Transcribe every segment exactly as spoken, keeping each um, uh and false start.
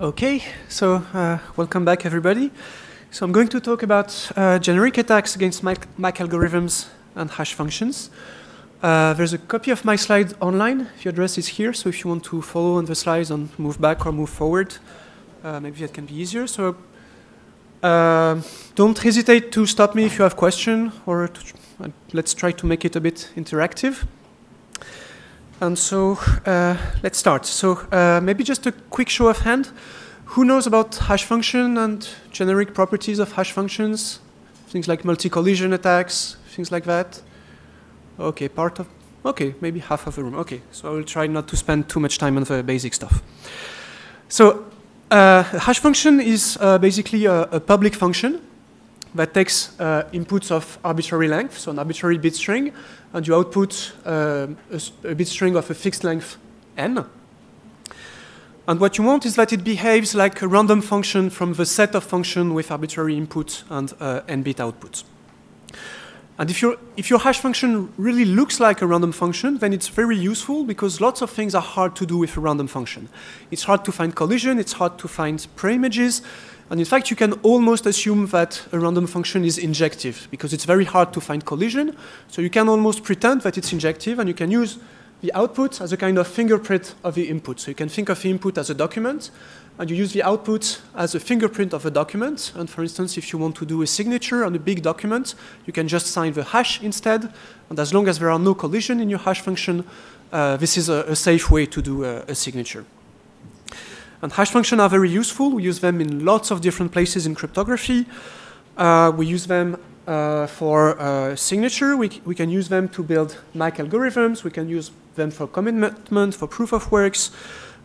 Okay, so uh, welcome back everybody. So I'm going to talk about uh, generic attacks against M A C algorithms and hash functions. Uh, there's a copy of my slide online. The address is here, so if you want to follow on the slides and move back or move forward, uh, maybe that can be easier. So uh, don't hesitate to stop me if you have questions, or to, uh, let's try to make it a bit interactive. And so uh, let's start. So uh, maybe just a quick show of hand. Who knows about hash function and generic properties of hash functions? Things like multi-collision attacks, things like that. Okay, part of, okay, maybe half of the room. Okay, so I will try not to spend too much time on the basic stuff. So uh, hash function is uh, basically a, a public function that takes uh, inputs of arbitrary length, so an arbitrary bit string, and you output uh, a, a bit string of a fixed length n. And what you want is that it behaves like a random function from the set of functions with arbitrary input and uh, n-bit output. And if, you're, if your hash function really looks like a random function, then it's very useful because lots of things are hard to do with a random function. It's hard to find collision, it's hard to find preimages, and in fact, you can almost assume that a random function is injective because it's very hard to find collision. So you can almost pretend that it's injective, and you can use the output as a kind of fingerprint of the input. So you can think of the input as a document, and you use the output as a fingerprint of a document. And for instance, if you want to do a signature on a big document, you can just sign the hash instead. And as long as there are no collision in your hash function, uh, this is a, a safe way to do a, a signature. And hash functions are very useful. We use them in lots of different places in cryptography. Uh, we use them uh, for uh, signature. We, we can use them to build M A C algorithms. We can use them for commitment, for proof of works.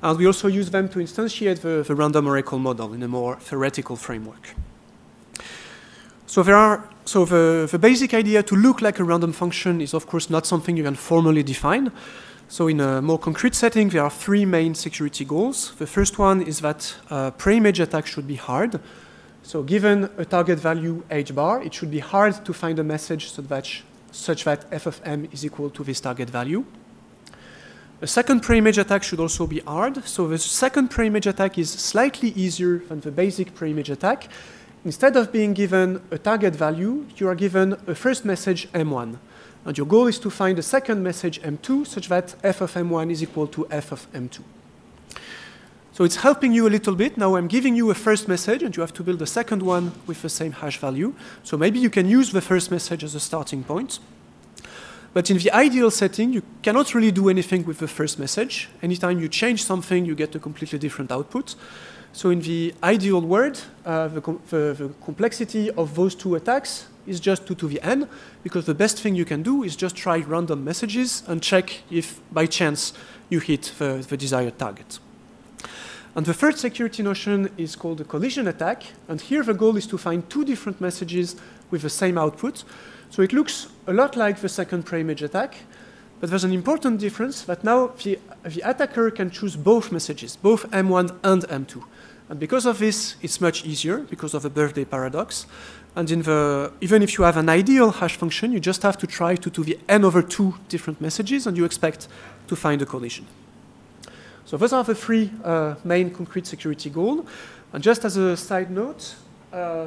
And we also use them to instantiate the, the random oracle model in a more theoretical framework. So, there are, so the, the basic idea to look like a random function is, of course, not something you can formally define. So in a more concrete setting, there are three main security goals. The first one is that uh, preimage attacks should be hard. So given a target value h bar, it should be hard to find a message such that, such that f of m is equal to this target value. A second preimage attack should also be hard. So the second preimage attack is slightly easier than the basic preimage attack. Instead of being given a target value, you are given a first message m one. And your goal is to find a second message m two such that f of m one is equal to f of m two. So it's helping you a little bit. Now I'm giving you a first message, and you have to build a second one with the same hash value. So maybe you can use the first message as a starting point. But in the ideal setting, you cannot really do anything with the first message. Anytime you change something, you get a completely different output. So in the ideal world, uh, the, com the, the complexity of those two attacks is just two to the n, because the best thing you can do is just try random messages and check if, by chance, you hit the, the desired target. And the third security notion is called a collision attack. And here the goal is to find two different messages with the same output. So it looks a lot like the second preimage attack, but there's an important difference that now the, the attacker can choose both messages, both m one and m two. And because of this, it's much easier because of the birthday paradox. And in the, even if you have an ideal hash function, you just have to try to do the n over two different messages, and you expect to find a collision. So those are the three uh, main concrete security goals. And just as a side note, uh,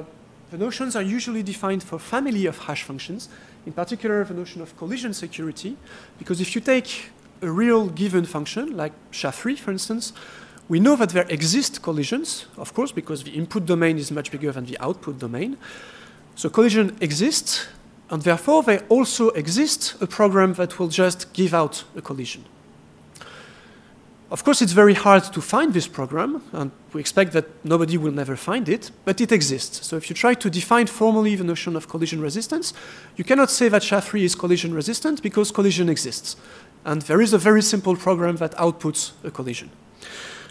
the notions are usually defined for family of hash functions, in particular the notion of collision security, because if you take a real given function, like S H A three, for instance, we know that there exist collisions, of course, because the input domain is much bigger than the output domain. So collision exists, and therefore there also exists a program that will just give out a collision. Of course, it's very hard to find this program, and we expect that nobody will never find it, but it exists. So if you try to define formally the notion of collision resistance, you cannot say that S H A three is collision resistant because collision exists. And there is a very simple program that outputs a collision.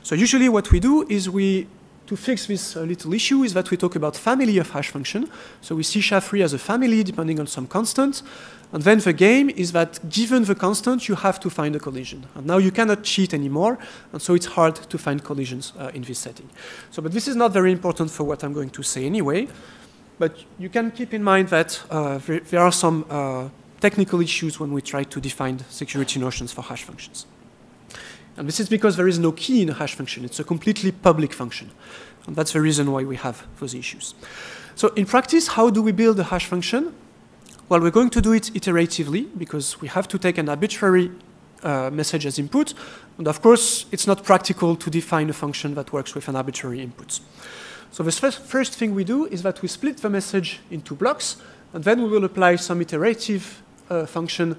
So usually what we do is we, to fix this uh, little issue, is that we talk about family of hash function. So we see S H A three as a family depending on some constant. And then the game is that given the constant, you have to find a collision. And now you cannot cheat anymore, and so it's hard to find collisions uh, in this setting. So, but this is not very important for what I'm going to say anyway. But you can keep in mind that uh, there are some uh, technical issues when we try to define security notions for hash functions. And this is because there is no key in the hash function. It's a completely public function. And that's the reason why we have those issues. So in practice, how do we build a hash function? Well, we're going to do it iteratively, because we have to take an arbitrary uh, message as input. And of course, it's not practical to define a function that works with an arbitrary input. So the first thing we do is that we split the message into blocks, and then we will apply some iterative uh, function.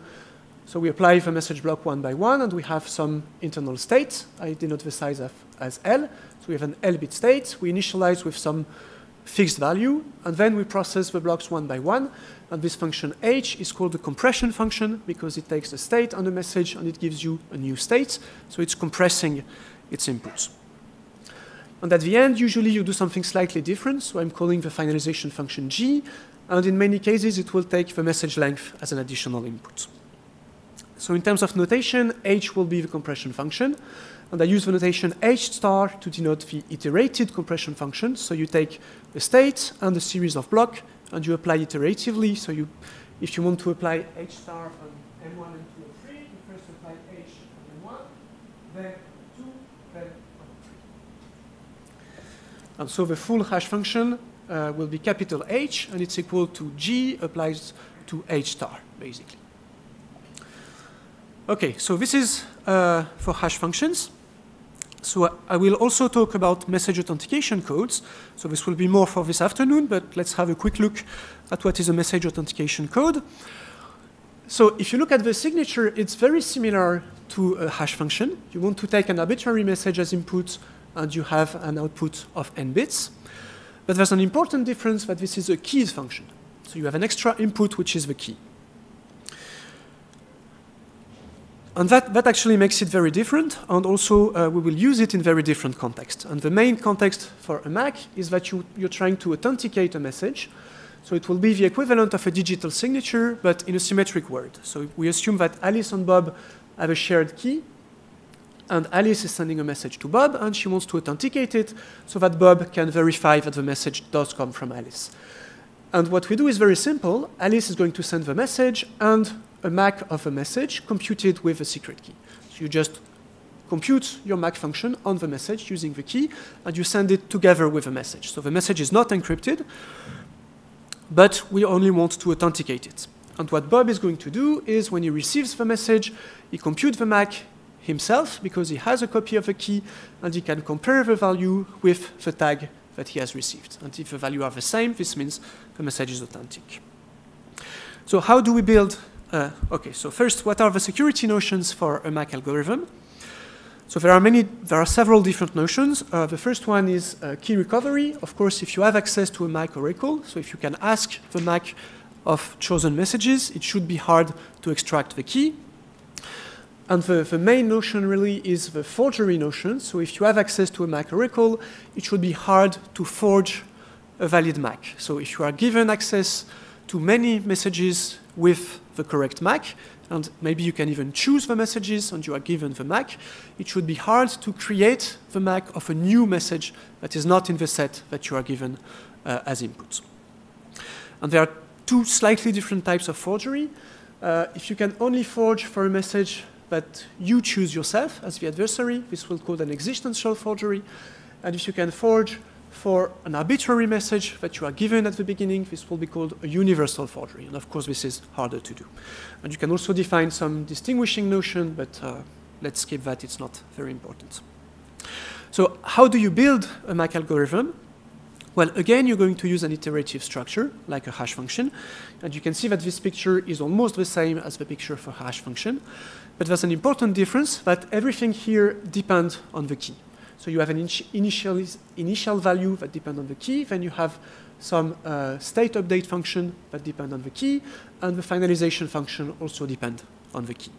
So we apply the message block one by one, and we have some internal state. I denote the size of, as L. So we have an L-bit state. We initialize with some fixed value, and then we process the blocks one by one. And this function H is called the compression function, because it takes the state and the message, and it gives you a new state. So it's compressing its inputs. And at the end, usually you do something slightly different. So I'm calling the finalization function G. And in many cases, it will take the message length as an additional input. So in terms of notation, H will be the compression function. And I use the notation H star to denote the iterated compression function. So you take the state and the series of blocks, and you apply iteratively. So you, if you want to apply H star on M one and two and three, you first apply H on M one, then two, then on three. And so the full hash function uh, will be capital H, and it's equal to G applies to H star, basically. Okay, so this is uh, for hash functions. So I will also talk about message authentication codes. So this will be more for this afternoon, but let's have a quick look at what is a message authentication code. So if you look at the signature, it's very similar to a hash function. You want to take an arbitrary message as input, and you have an output of n bits. But there's an important difference, that this is a keys function. So you have an extra input, which is the key. And that, that actually makes it very different, and also uh, we will use it in very different contexts. And the main context for a M A C is that you, you're trying to authenticate a message. So it will be the equivalent of a digital signature, but in a symmetric word. So we assume that Alice and Bob have a shared key, and Alice is sending a message to Bob, and she wants to authenticate it so that Bob can verify that the message does come from Alice. And what we do is very simple. Alice is going to send the message, and a M A C of a message computed with a secret key. So you just compute your M A C function on the message using the key, and you send it together with a message. So the message is not encrypted, but we only want to authenticate it. And what Bob is going to do is, when he receives the message, he computes the M A C himself, because he has a copy of the key, and he can compare the value with the tag that he has received. And if the values are the same, this means the message is authentic. So how do we build Uh, okay, so first, what are the security notions for a M A C algorithm? So there are many, there are several different notions. Uh, the first one is uh, key recovery. Of course, if you have access to a M A C oracle, so if you can ask the M A C of chosen messages, it should be hard to extract the key. And the, the main notion really is the forgery notion. So if you have access to a M A C oracle, it should be hard to forge a valid M A C. So if you are given access to many messages with the correct M A C, and maybe you can even choose the messages, and you are given the M A C, it should be hard to create the M A C of a new message that is not in the set that you are given uh, as input. And there are two slightly different types of forgery. Uh, if you can only forge for a message that you choose yourself as the adversary, this we'll call an existential forgery. And if you can forge for an arbitrary message that you are given at the beginning, this will be called a universal forgery. And of course, this is harder to do. And you can also define some distinguishing notion, but uh, let's skip that. It's not very important. So how do you build a M A C algorithm? Well, again, you're going to use an iterative structure, like a hash function. And you can see that this picture is almost the same as the picture for hash function. But there's an important difference, that everything here depends on the key. So you have an initial, initial value that depends on the key, then you have some uh, state update function that depends on the key, and the finalization function also depends on the key.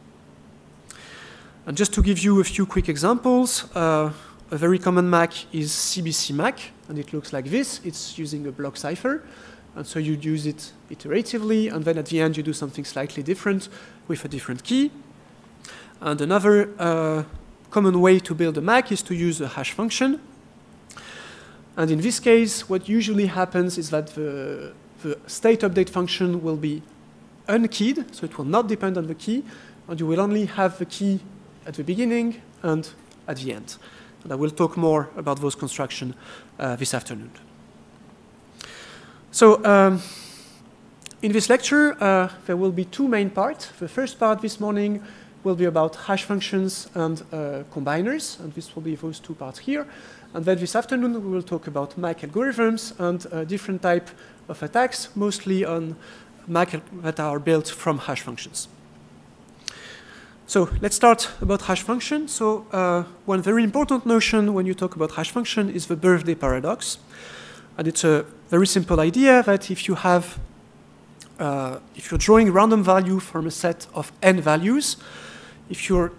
And just to give you a few quick examples, uh, a very common M A C is C B C M A C, and it looks like this. It's using a block cipher, and so you use it iteratively, and then at the end you do something slightly different with a different key. And another uh, common way to build a M A C is to use a hash function. And in this case, what usually happens is that the, the state update function will be unkeyed, so it will not depend on the key, and you will only have the key at the beginning and at the end. And I will talk more about those constructions uh, this afternoon. So um, in this lecture, uh, there will be two main parts. The first part this morning will be about hash functions and uh, combiners, and this will be those two parts here. And then this afternoon, we will talk about M A C algorithms and uh, different type of attacks, mostly on M A C that are built from hash functions. So let's start about hash function. So uh, one very important notion when you talk about hash function is the birthday paradox. And it's a very simple idea that if you have, uh, if you're drawing random value from a set of n values, if you're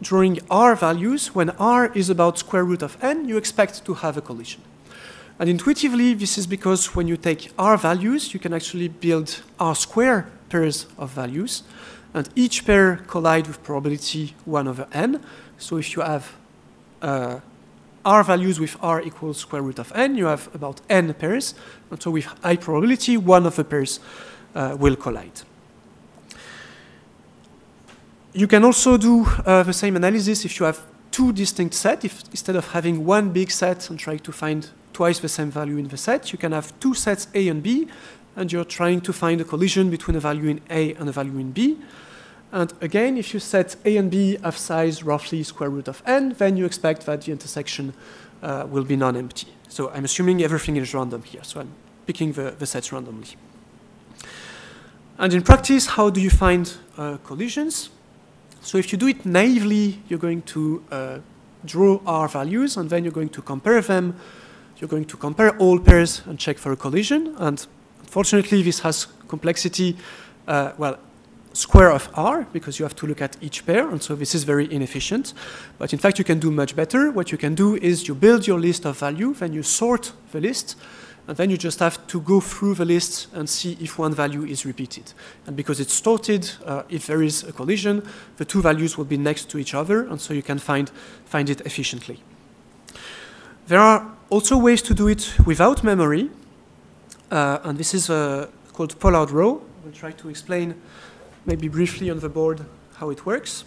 drawing r values, when r is about square root of n, you expect to have a collision. And intuitively, this is because when you take r values, you can actually build r square pairs of values. And each pair collide with probability one over n. So if you have uh, r values with r equals square root of n, you have about n pairs. And so with high probability, one of the pairs uh, will collide. You can also do uh, the same analysis if you have two distinct sets. If instead of having one big set and trying to find twice the same value in the set, you can have two sets A and B, and you're trying to find a collision between a value in A and a value in B. And again, if you set A and B of size roughly square root of n, then you expect that the intersection uh, will be non-empty. So I'm assuming everything is random here, so I'm picking the, the sets randomly. And in practice, how do you find uh, collisions? So if you do it naively, you're going to uh, draw R values, and then you're going to compare them. You're going to compare all pairs and check for a collision. And unfortunately, this has complexity, uh, well, square of r, because you have to look at each pair, and so this is very inefficient. But in fact, you can do much better. What you can do is you build your list of value, then you sort the list, and then you just have to go through the list and see if one value is repeated. And because it's sorted, uh, if there is a collision, the two values will be next to each other, and so you can find, find it efficiently. There are also ways to do it without memory, uh, and this is uh, called Pollard rho. We'll try to explain maybe briefly on the board how it works.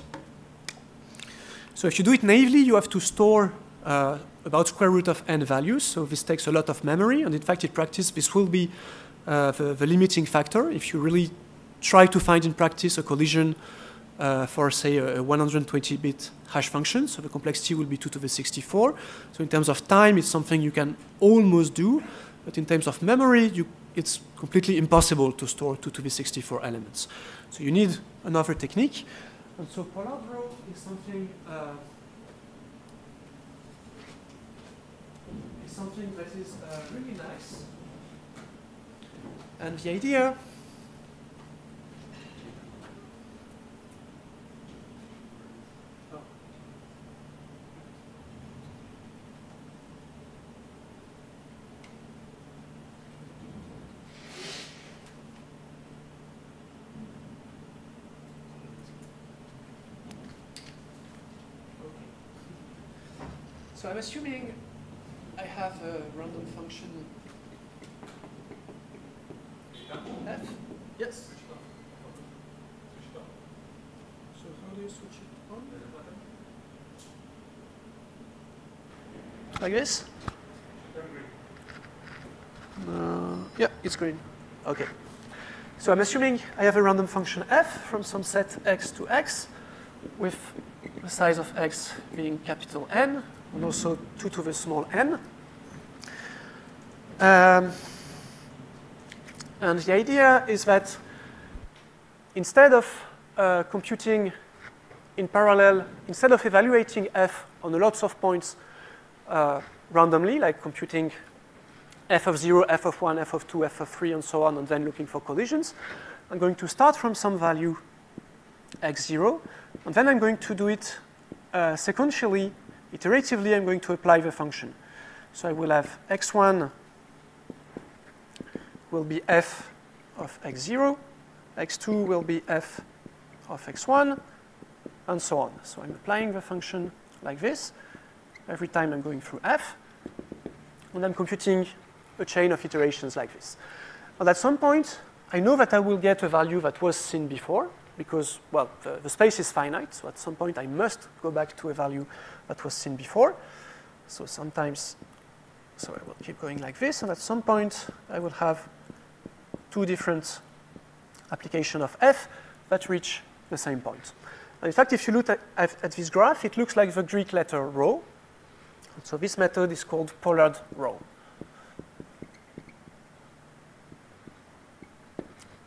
So if you do it naively, you have to store uh, about square root of n values, so this takes a lot of memory, and in fact, in practice, this will be uh, the, the limiting factor. If you really try to find in practice a collision uh, for, say, a one hundred twenty bit hash function, so the complexity will be two to the sixty-four. So in terms of time, it's something you can almost do, but in terms of memory, you, it's completely impossible to store two to the sixty-four elements. So you need another technique, and so Pollard rho is something uh, something that is uh, really nice. And the idea oh. Okay. So I'm assuming I have a random function f. Yes. So how do you switch it on? Like this? Uh, yeah, it's green. Okay. So I'm assuming I have a random function f from some set x to x, with the size of x being capital N, and also two to the small n. Um, and the idea is that instead of uh, computing in parallel, instead of evaluating f on lots of points uh, randomly, like computing f of zero, f of one, f of two, f of three, and so on, and then looking for collisions, I'm going to start from some value x zero, and then I'm going to do it uh, sequentially. Iteratively, I'm going to apply the function. So I will have x one will be f of x zero, x two will be f of x one, and so on. So I'm applying the function like this. Every time I'm going through f, and I'm computing a chain of iterations like this. And at some point, I know that I will get a value that was seen before, because, well, the, the space is finite. So at some point, I must go back to a value that was seen before. So sometimes, so I will keep going like this. And at some point, I will have two different applications of F that reach the same point. And in fact, if you look at, at, at this graph, it looks like the Greek letter rho. And so this method is called Pollard rho,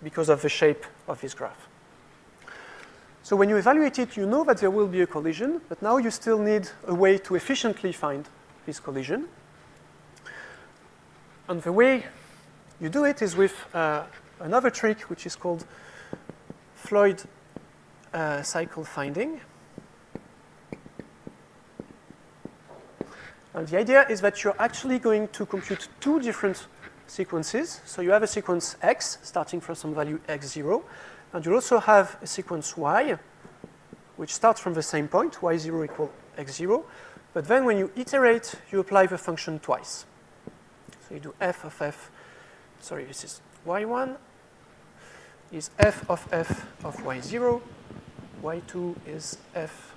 because of the shape of this graph. So when you evaluate it, you know that there will be a collision, but now you still need a way to efficiently find this collision. And the way you do it is with uh, another trick, which is called Floyd uh, cycle finding. And the idea is that you're actually going to compute two different sequences. So you have a sequence x, starting from some value x zero. And you also have a sequence y, which starts from the same point, y zero equal x zero. But then when you iterate, you apply the function twice. So you do f of f, sorry, this is y one, is f of f of y zero. y two is f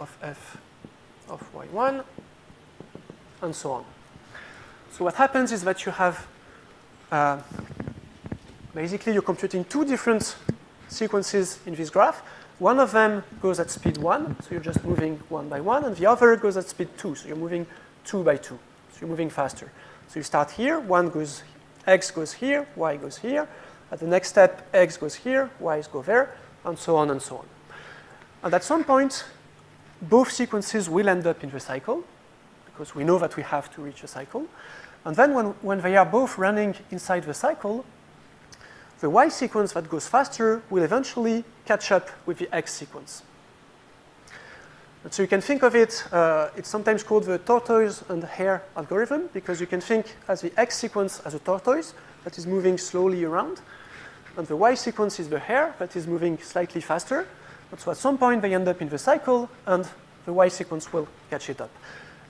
of f of y one, and so on. So what happens is that you have Uh, basically, you're computing two different sequences in this graph. One of them goes at speed one, so you're just moving one by one, and the other goes at speed two, so you're moving two by two, so you're moving faster. So you start here, one goes, x goes here, y goes here. At the next step, x goes here, y's go there, and so on and so on. And at some point, both sequences will end up in the cycle, because we know that we have to reach a cycle. And then when, when they are both running inside the cycle, the y sequence that goes faster will eventually catch up with the x sequence. And so you can think of it, uh, it's sometimes called the tortoise and hare algorithm, because you can think as the x sequence as a tortoise that is moving slowly around, and the y sequence is the hare that is moving slightly faster. And so at some point, they end up in the cycle, and the y sequence will catch it up.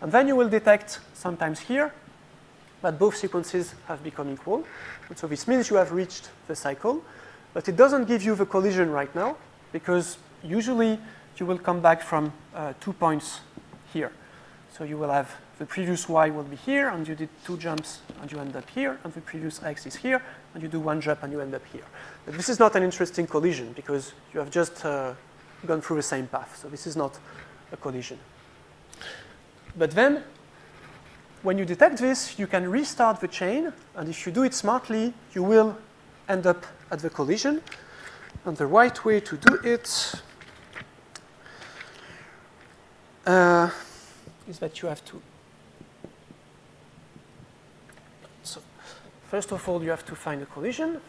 And then you will detect, sometimes here, that both sequences have become equal. And so this means you have reached the cycle, but it doesn't give you the collision right now, because usually you will come back from uh, two points here. So you will have the previous y will be here, and you did two jumps, and you end up here, and the previous x is here, and you do one jump, and you end up here. But this is not an interesting collision, because you have just uh, gone through the same path. So this is not a collision. But then, when you detect this, you can restart the chain. And if you do it smartly, you will end up at the collision. And the right way to do it uh, is that you have to. So first of all, you have to find a collision.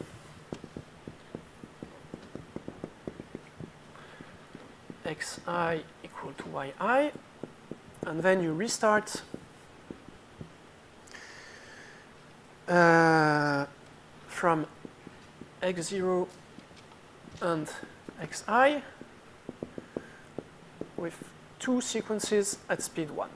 xi equal to yi. And then you restart. Uh, from x zero and xi with two sequences at speed one.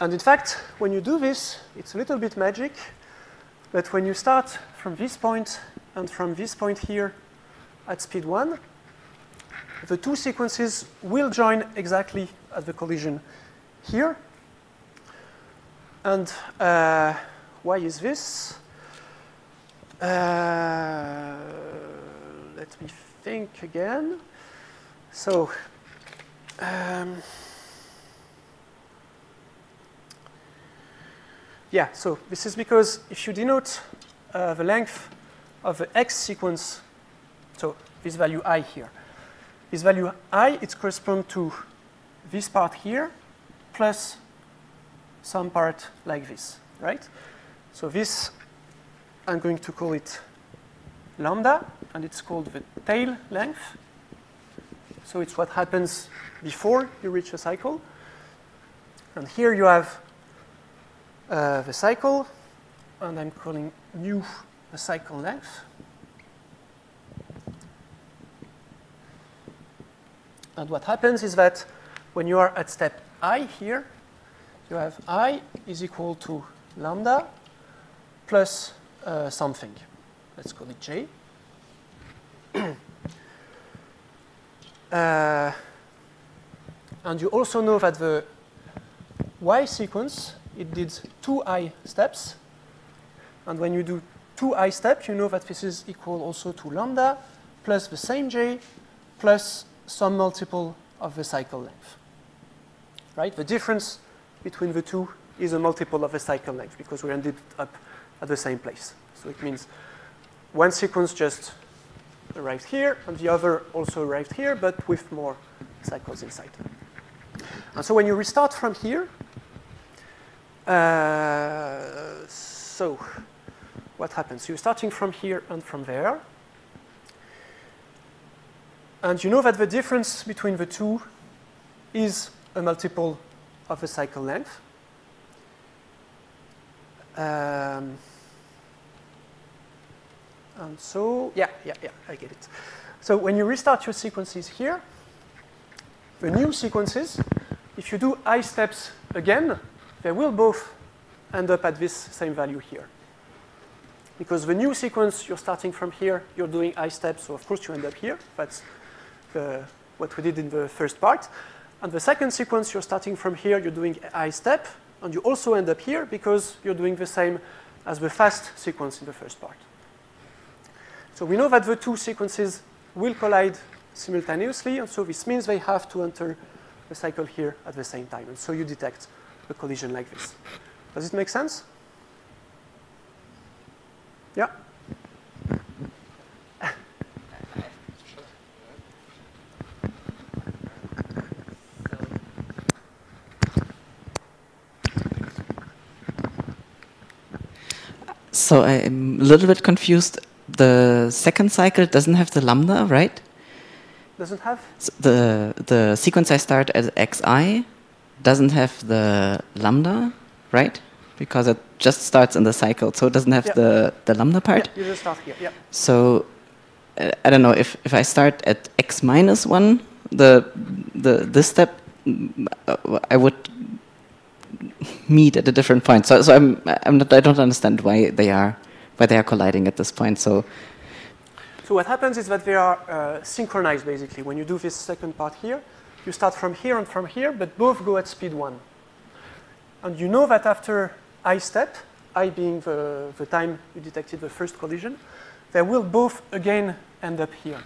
And in fact, when you do this, it's a little bit magic, but when you start from this point and from this point here at speed one, the two sequences will join exactly at the collision here. And uh, why is this? Uh, let me think again. So um, yeah, so this is because if you denote uh, the length of the x sequence, so this value I here, this value I, it corresponds to this part here plus some part like this, right? So this, I'm going to call it lambda, and it's called the tail length. So it's what happens before you reach a cycle. And here you have uh, the cycle, and I'm calling mu the cycle length. And what happens is that when you are at step I here, you have I is equal to lambda plus uh, something. Let's call it J. uh, and you also know that the Y sequence, it did two I steps. And when you do two I steps, you know that this is equal also to lambda plus the same J plus some multiple of the cycle length. Right? The difference between the two is a multiple of the cycle length because we ended up at the same place. So it means one sequence just arrived here, and the other also arrived here, but with more cycles inside. And so when you restart from here, uh, so what happens? You're starting from here and from there. And you know that the difference between the two is a multiple of the cycle length. Um, and so, yeah, yeah, yeah, I get it. So when you restart your sequences here, the new sequences, if you do I steps again, they will both end up at this same value here. Because the new sequence, you're starting from here, you're doing I steps, so of course you end up here. That's the, what we did in the first part. And the second sequence, you're starting from here, you're doing I step, and you also end up here because you're doing the same as the fast sequence in the first part. So we know that the two sequences will collide simultaneously, and so this means they have to enter the cycle here at the same time. And so you detect a collision like this. Does it make sense? Yeah? So I'm a little bit confused. The second cycle doesn't have the lambda, right? Doesn't have? So the, the sequence I start at xi doesn't have the lambda, right? Because it just starts in the cycle, so it doesn't have yep. the, the lambda part. Yep, you just start here, yep. So uh, I don't know, if, if I start at x minus one, the, the, this step, uh, I would meet at a different point. So, so I'm, I'm not, I don't understand why they are, why they are colliding at this point. So, so what happens is that they are uh, synchronized, basically. When you do this second part here, you start from here and from here, but both go at speed one. And you know that after I step, I being the, the time you detected the first collision, they will both again end up here.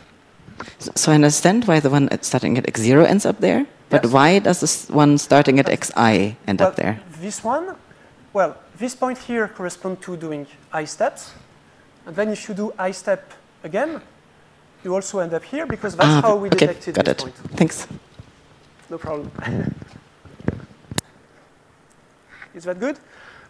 So, so I understand why the one starting at x zero ends up there, but yes. Why does this one starting at That's, xi end well, up there? This one, well, this point here corresponds to doing I steps. And then if you do I step again, you also end up here, because that's ah, how we okay, detected got this it. point. Thanks. No problem. Is that good?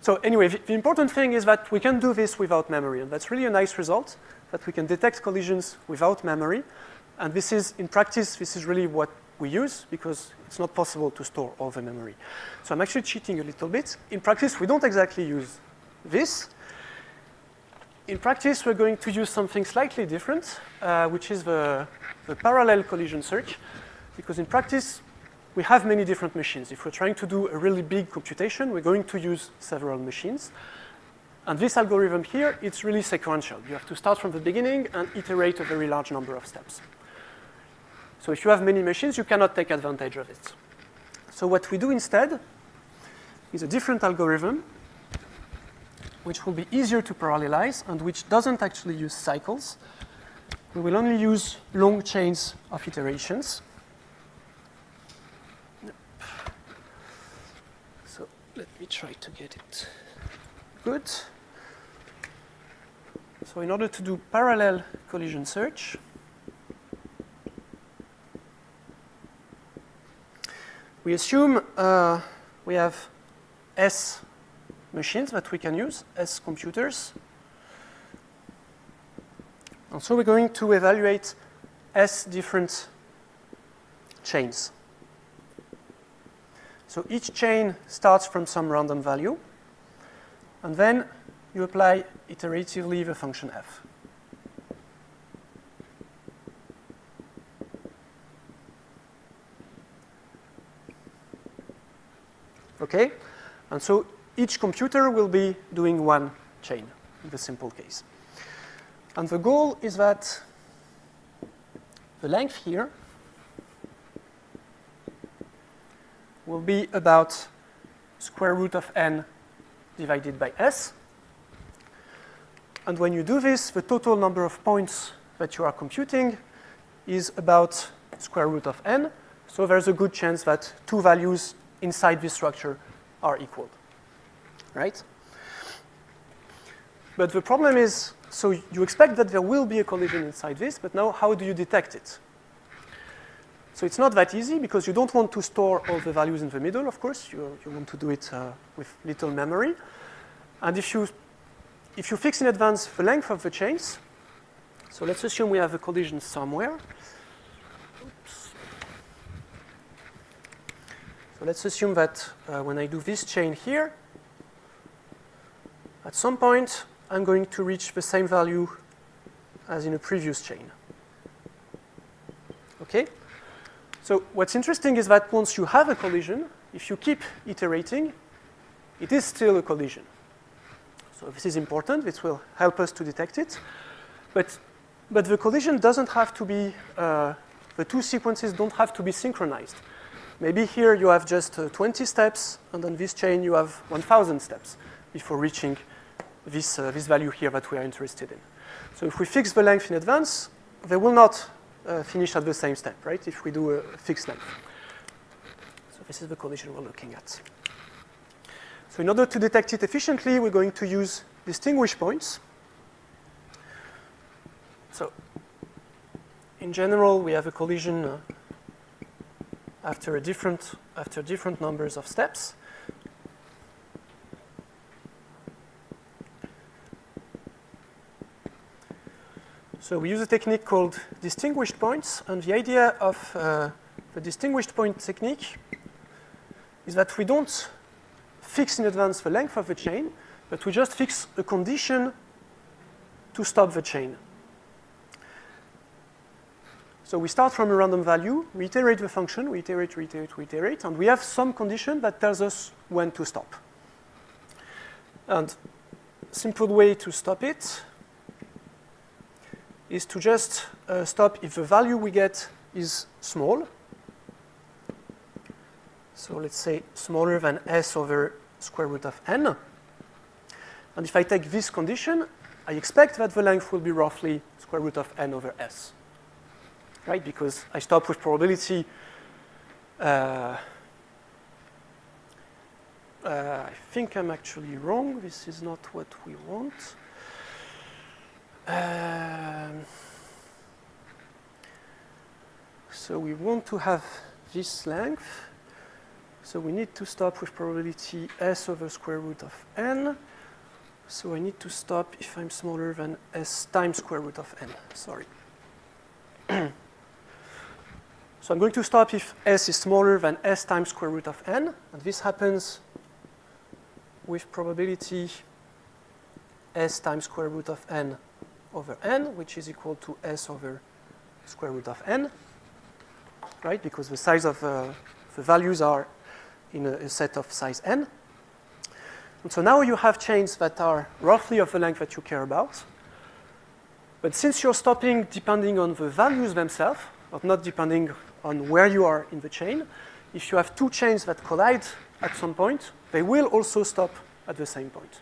So anyway, the, the important thing is that we can do this without memory. And that's really a nice result, that we can detect collisions without memory. And this is, in practice, this is really what we use, because it's not possible to store all the memory. So I'm actually cheating a little bit. In practice, we don't exactly use this. In practice, we're going to use something slightly different, uh, which is the, the parallel collision search. Because in practice, we have many different machines. If we're trying to do a really big computation, we're going to use several machines. And this algorithm here, it's really sequential. You have to start from the beginning and iterate a very large number of steps. So if you have many machines, you cannot take advantage of it. So what we do instead is a different algorithm, which will be easier to parallelize and which doesn't actually use cycles. We will only use long chains of iterations. Let me try to get it good. So in order to do parallel collision search, we assume uh, we have S machines that we can use, S computers. And so we're going to evaluate S different chains. So each chain starts from some random value, and then you apply iteratively the function f. Okay? And so each computer will be doing one chain in the simple case. And the goal is that the length here will be about square root of n divided by s. And when you do this, the total number of points that you are computing is about square root of n. So there's a good chance that two values inside this structure are equal, right? But the problem is, so you expect that there will be a collision inside this, but now how do you detect it? So it's not that easy, because you don't want to store all the values in the middle, of course. You, you want to do it uh, with little memory. And if you, if you fix in advance the length of the chains, so let's assume we have a collision somewhere. Oops. So let's assume that uh, when I do this chain here, at some point, I'm going to reach the same value as in a previous chain. Okay? So what's interesting is that once you have a collision, if you keep iterating, it is still a collision. So this is important. This will help us to detect it. But, but the collision doesn't have to be, uh, the two sequences don't have to be synchronized. Maybe here you have just uh, twenty steps, and on this chain you have one thousand steps before reaching This, uh, this value here that we are interested in. So if we fix the length in advance, they will not uh, finish at the same step, right, if we do a fixed length. So this is the collision we're looking at. So in order to detect it efficiently, we're going to use distinguished points. So in general, we have a collision uh, after, a different, after different numbers of steps. So we use a technique called distinguished points. And the idea of uh, the distinguished point technique is that we don't fix in advance the length of the chain, but we just fix a condition to stop the chain. So we start from a random value. We iterate the function. We iterate, we iterate, we iterate. And we have some condition that tells us when to stop. And simple way to stop it is to just uh, stop if the value we get is small. So let's say smaller than s over square root of n. And if I take this condition, I expect that the length will be roughly square root of n over s, right? Because I stop with probability. Uh, uh, I think I'm actually wrong. This is not what we want. Um, so we want to have this length. So we need to stop with probability s over square root of n. So I need to stop if I'm smaller than s times square root of n. Sorry. So I'm going to stop if s is smaller than s times square root of n. And this happens with probability s times square root of n over n, which is equal to s over square root of n, right? Because the size of uh, the values are in a, a set of size n. And so now you have chains that are roughly of the length that you care about. But since you're stopping depending on the values themselves, but not depending on where you are in the chain, if you have two chains that collide at some point, they will also stop at the same point.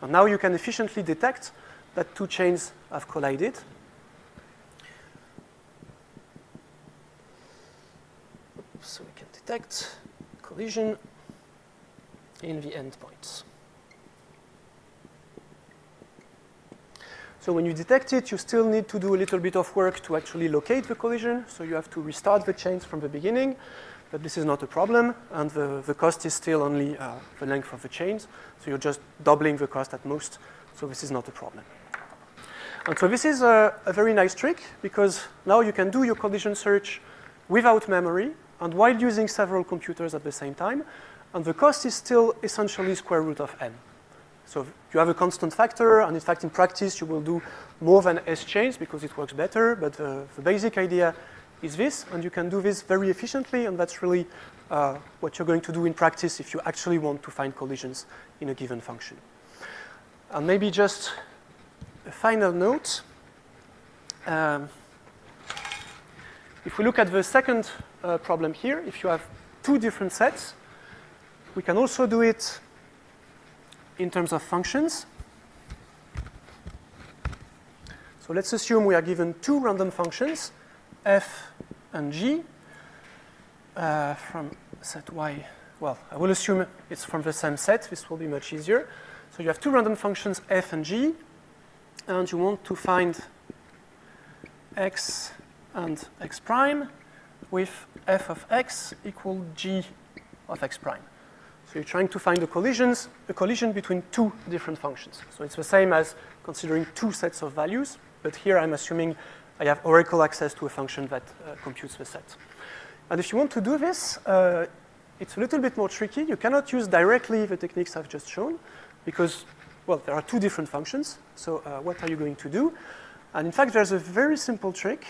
And now you can efficiently detect that two chains have collided. So we can detect collision in the endpoints. So when you detect it, you still need to do a little bit of work to actually locate the collision. So you have to restart the chains from the beginning. But this is not a problem. And the, the cost is still only uh, the length of the chains. So you're just doubling the cost at most. So this is not a problem. And so this is a, a very nice trick, because now you can do your collision search without memory and while using several computers at the same time. And the cost is still essentially square root of n. So you have a constant factor. And in fact, in practice, you will do more than s chains because it works better. But the, the basic idea is this. And you can do this very efficiently. And that's really uh, what you're going to do in practice if you actually want to find collisions in a given function. And maybe just a final note. Um, if we look at the second uh, problem here, if you have two different sets, we can also do it in terms of functions. So let's assume we are given two random functions, f and g, uh, from set Y. Well, I will assume it's from the same set. This will be much easier. So you have two random functions, f and g, and you want to find x and x prime with f of x equal g of x prime. So you're trying to find the collisions, a collision between two different functions. So it's the same as considering two sets of values, but here I'm assuming I have oracle access to a function that uh, computes the set. And if you want to do this, uh, it's a little bit more tricky. You cannot use directly the techniques I've just shown because, well, there are two different functions. So uh, what are you going to do? And in fact, there's a very simple trick.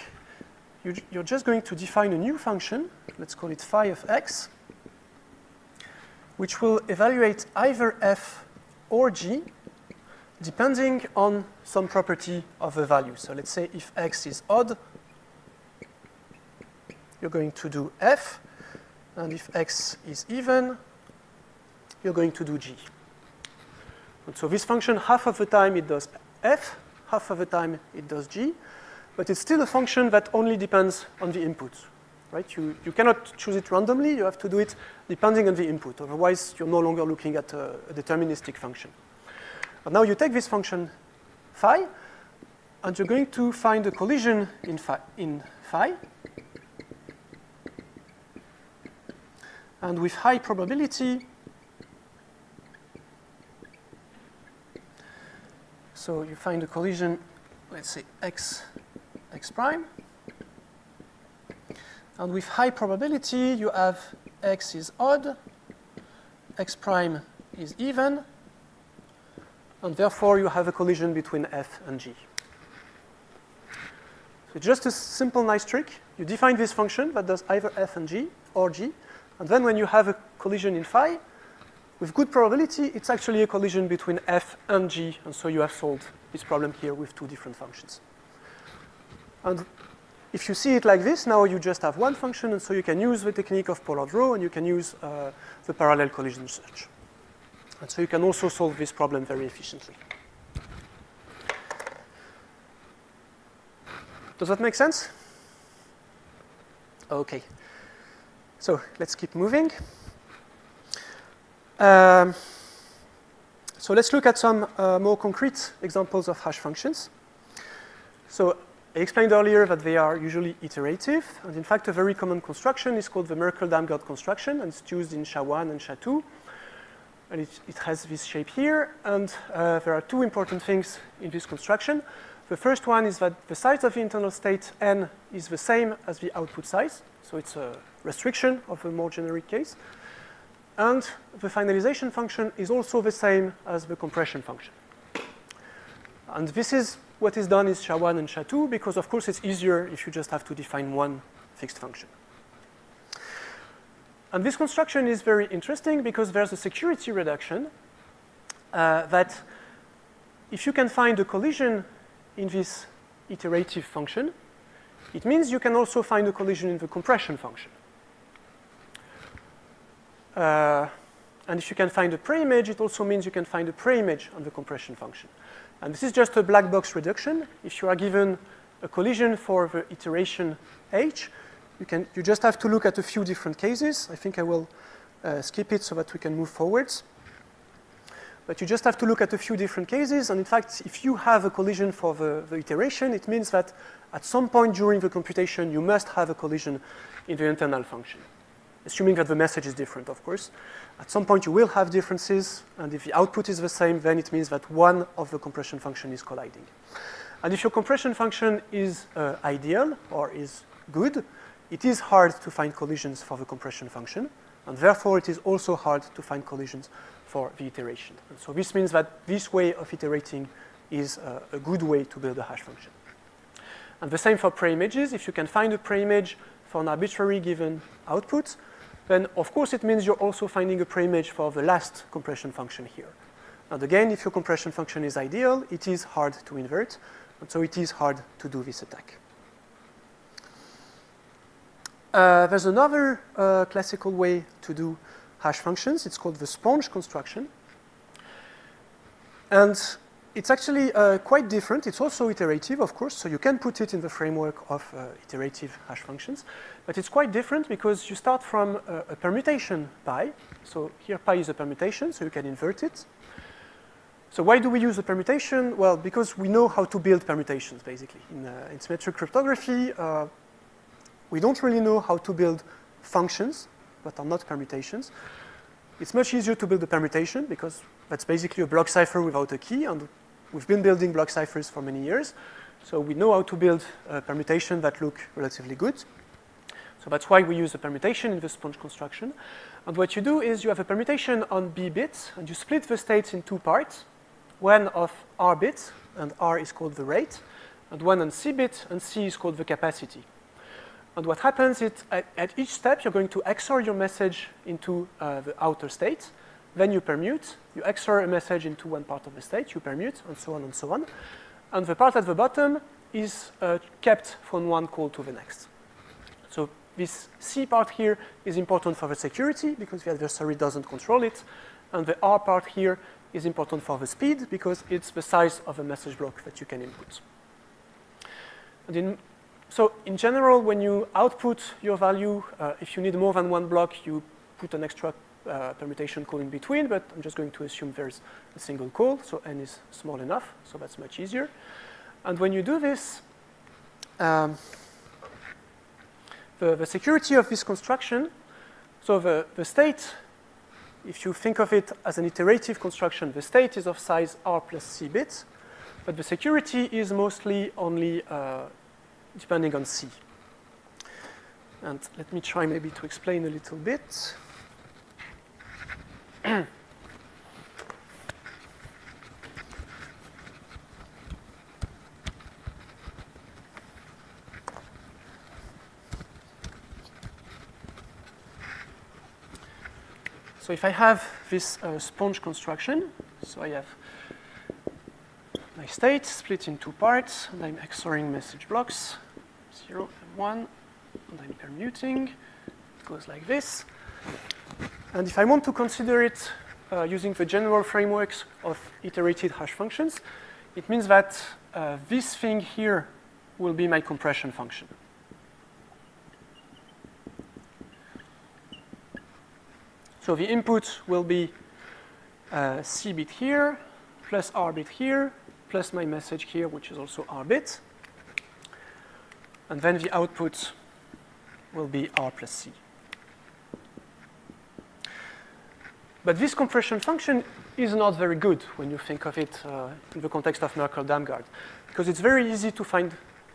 You, you're just going to define a new function. Let's call it phi of x, which will evaluate either f or g, depending on some property of the value. So let's say if x is odd, you're going to do f. And if x is even, you're going to do g. And so this function, half of the time it does f, half of the time it does g. But it's still a function that only depends on the input. Right? You, you cannot choose it randomly. You have to do it depending on the input. Otherwise, you're no longer looking at a, a deterministic function. But now you take this function phi, and you're going to find a collision in phi, in phi. And with high probability, so you find a collision, let's say x, x prime. And with high probability, you have x is odd, x prime is even, and therefore you have a collision between f and g. So just a simple, nice trick. You define this function that does either f and g or g, and then when you have a collision in phi, with good probability, it's actually a collision between f and g, and so you have solved this problem here with two different functions. And if you see it like this, now you just have one function, and so you can use the technique of Pollard rho, and you can use uh, the parallel collision search. And so you can also solve this problem very efficiently. Does that make sense? OK. So let's keep moving. Um, so let's look at some uh, more concrete examples of hash functions. So I explained earlier that they are usually iterative. And in fact, a very common construction is called the Merkle-Damgård construction. And it's used in S H A one and S H A two. And it, it has this shape here. And uh, there are two important things in this construction. The first one is that the size of the internal state n is the same as the output size. So it's a restriction of a more generic case. And the finalization function is also the same as the compression function. And this is what is done is S H A one and S H A two, because of course it's easier if you just have to define one fixed function. And this construction is very interesting because there's a security reduction uh, that if you can find a collision in this iterative function, it means you can also find a collision in the compression function. Uh, and if you can find a preimage, it also means you can find a preimage on the compression function. And this is just a black box reduction. If you are given a collision for the iteration h, you, can, you just have to look at a few different cases. I think I will uh, skip it so that we can move forwards. But you just have to look at a few different cases. And in fact, if you have a collision for the, the iteration, it means that at some point during the computation, you must have a collision in the internal function, assuming that the message is different, of course. At some point, you will have differences. And if the output is the same, then it means that one of the compression function is colliding. And if your compression function is uh, ideal or is good, it is hard to find collisions for the compression function. And therefore, it is also hard to find collisions for the iteration. And so this means that this way of iterating is uh, a good way to build a hash function. And the same for preimages. If you can find a preimage for an arbitrary given output, then of course it means you're also finding a preimage for the last compression function here. And again, if your compression function is ideal, it is hard to invert, and so it is hard to do this attack. Uh, there's another uh, classical way to do hash functions. It's called the sponge construction. And it's actually uh, quite different. It's also iterative, of course, so you can put it in the framework of uh, iterative hash functions. But it's quite different because you start from uh, a permutation pi. So here pi is a permutation, so you can invert it. So why do we use a permutation? Well, because we know how to build permutations, basically. In, uh, in symmetric cryptography, uh, we don't really know how to build functions that are not permutations. It's much easier to build a permutation because that's basically a block cipher without a key, and we've been building block ciphers for many years. So we know how to build a permutation that looks relatively good. So that's why we use a permutation in the sponge construction. And what you do is you have a permutation on B bits, and you split the states in two parts, one of R bits, and R is called the rate, and one on C bit, and C is called the capacity. And what happens is at, at each step, you're going to X O R your message into uh, the outer state. Then you permute. You X O R a message into one part of the state. You permute, and so on and so on. And the part at the bottom is uh, kept from one call to the next. So this C part here is important for the security because the adversary doesn't control it. And the R part here is important for the speed because it's the size of a message block that you can input. And in So in general, when you output your value, uh, if you need more than one block, you put an extra uh, permutation call in between, but I'm just going to assume there's a single call, so n is small enough, so that's much easier. And when you do this, um, the, the security of this construction, so the, the state, if you think of it as an iterative construction, the state is of size r plus c bits, but the security is mostly only uh, depending on C. And let me try maybe to explain a little bit. So if I have this uh, sponge construction, so I have my state split in two parts, and I'm XORing message blocks. zero and one, and I'm permuting. It goes like this. And if I want to consider it uh, using the general frameworks of iterated hash functions, it means that uh, this thing here will be my compression function. So the input will be uh, C bit here, plus R bit here, plus my message here, which is also R bit. And then the output will be R plus C. But this compression function is not very good when you think of it uh, in the context of Merkle-Damgård, because it's very easy to find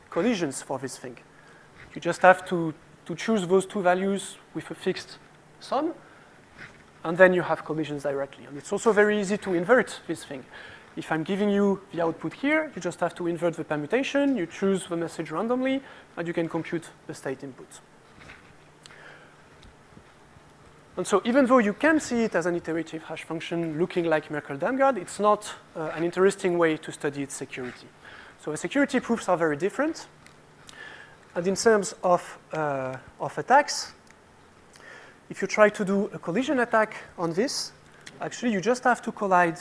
collisions for this thing. You just have to, to choose those two values with a fixed sum, and then you have collisions directly. And it's also very easy to invert this thing. If I'm giving you the output here, you just have to invert the permutation, you choose the message randomly, and you can compute the state input. And so even though you can see it as an iterative hash function looking like Merkle-Damgård, it's not uh, an interesting way to study its security. So the security proofs are very different. And in terms of, uh, of attacks, if you try to do a collision attack on this, actually you just have to collide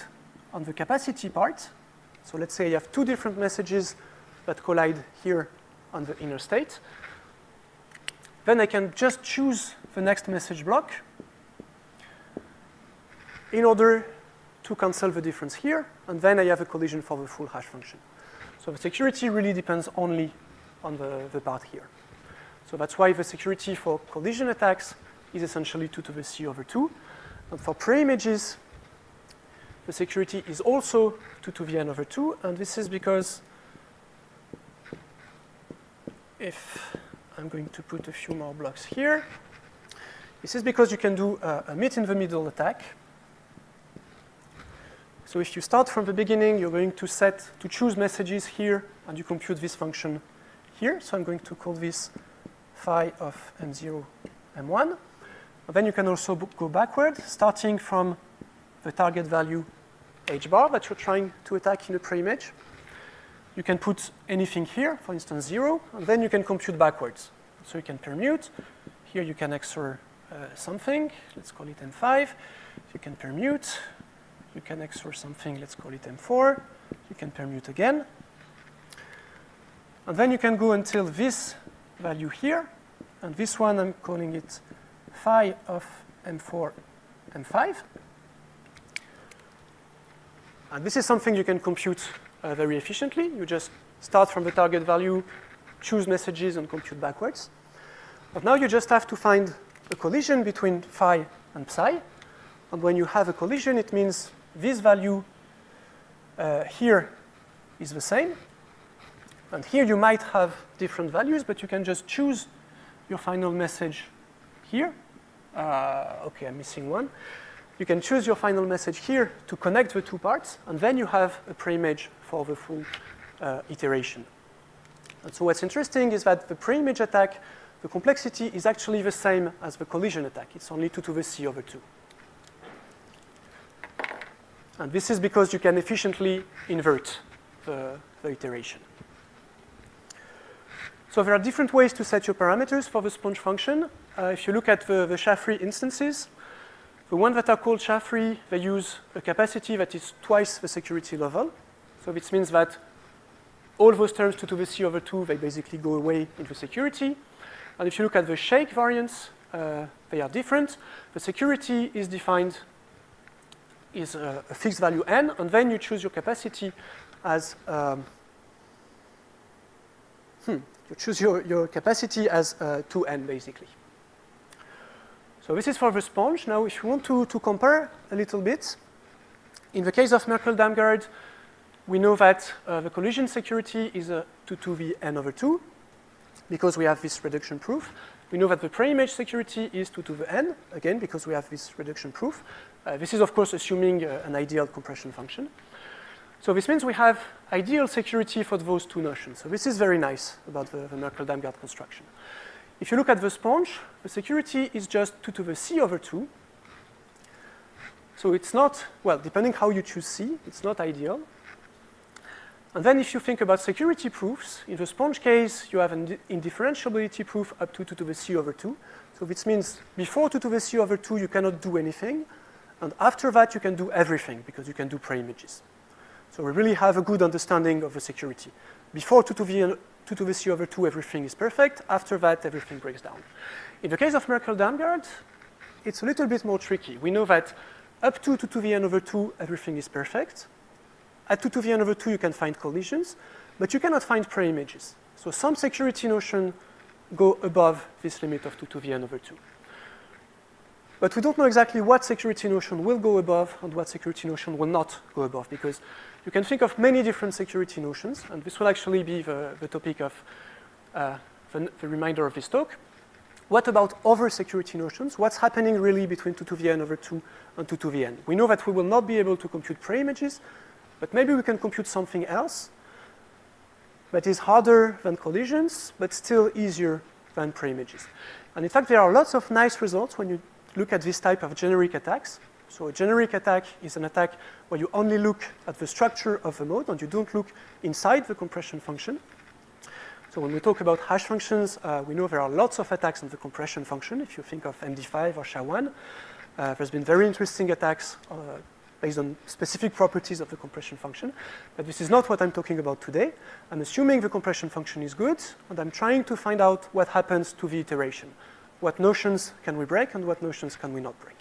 on the capacity part. So let's say you have two different messages that collide here on the inner state. Then I can just choose the next message block in order to cancel the difference here, and then I have a collision for the full hash function. So the security really depends only on the, the part here. So that's why the security for collision attacks is essentially two to the C over two. And for preimages, the security is also two to the n over two, and this is because if I'm going to put a few more blocks here, this is because you can do a, a meet in the middle attack. So if you start from the beginning, you're going to set to choose messages here, and you compute this function here. So I'm going to call this phi of m zero, m one. But then you can also go backward, starting from the target value h bar that you're trying to attack in a pre-image. You can put anything here, for instance, zero, and then you can compute backwards. So you can permute. Here you can X O R uh, something. Let's call it M five. You can permute. You can X O R something. Let's call it M four. You can permute again. And then you can go until this value here. And this one, I'm calling it phi of M four, M five. And this is something you can compute uh, very efficiently. You just start from the target value, choose messages, and compute backwards. But now you just have to find a collision between phi and psi. And when you have a collision, it means this value uh, here is the same. And here you might have different values, but you can just choose your final message here. Uh, OK, I'm missing one. You can choose your final message here to connect the two parts, and then you have a pre-image for the full uh, iteration. And so what's interesting is that the pre-image attack, the complexity is actually the same as the collision attack. It's only two to the C over two. And this is because you can efficiently invert the, the iteration. So there are different ways to set your parameters for the sponge function. Uh, if you look at the, the S H A three instances, the ones that are called S H A three, they use a capacity that is twice the security level. So this means that all those terms two to the C over two, they basically go away into security. And if you look at the shake variants, uh, they are different. The security is defined is a, a fixed value n, and then you choose your capacity as um, hmm, you choose your, your capacity as uh, two n basically. So this is for the sponge. Now, if you want to, to compare a little bit, in the case of Merkle-Damgård, we know that uh, the collision security is a two to the N over two, because we have this reduction proof. We know that the pre-image security is two to the N, again, because we have this reduction proof. Uh, this is, of course, assuming uh, an ideal compression function. So this means we have ideal security for those two notions. So this is very nice about the, the Merkle-Damgård construction. If you look at the sponge, the security is just two to the C over two. So it's not, well, depending how you choose C, it's not ideal. And then if you think about security proofs, in the sponge case, you have an indifferentiability proof up to two to the C over two. So this means before two to the C over two, you cannot do anything. And after that, you can do everything, because you can do pre-images. So we really have a good understanding of the security. Before two to the C over two, everything is perfect. After that, everything breaks down. In the case of Merkle-Damgård, it's a little bit more tricky. We know that up to two to the N over two, everything is perfect. At two to the N over two, you can find collisions, but you cannot find pre-images. So some security notion go above this limit of two to the N over two. But we don't know exactly what security notion will go above and what security notion will not go above, because you can think of many different security notions, and this will actually be the, the topic of uh, the, the remainder of this talk. What about other security notions? What's happening really between two to the N over two and two to the N? We know that we will not be able to compute pre-images, but maybe we can compute something else that is harder than collisions, but still easier than pre-images. And in fact, there are lots of nice results when you look at this type of generic attacks. So a generic attack is an attack where you only look at the structure of the mode, and you don't look inside the compression function. So when we talk about hash functions, uh, we know there are lots of attacks on the compression function. If you think of M D five or S H A one, uh, there's been very interesting attacks uh, based on specific properties of the compression function. But this is not what I'm talking about today. I'm assuming the compression function is good, and I'm trying to find out what happens to the iteration. What notions can we break, and what notions can we not break?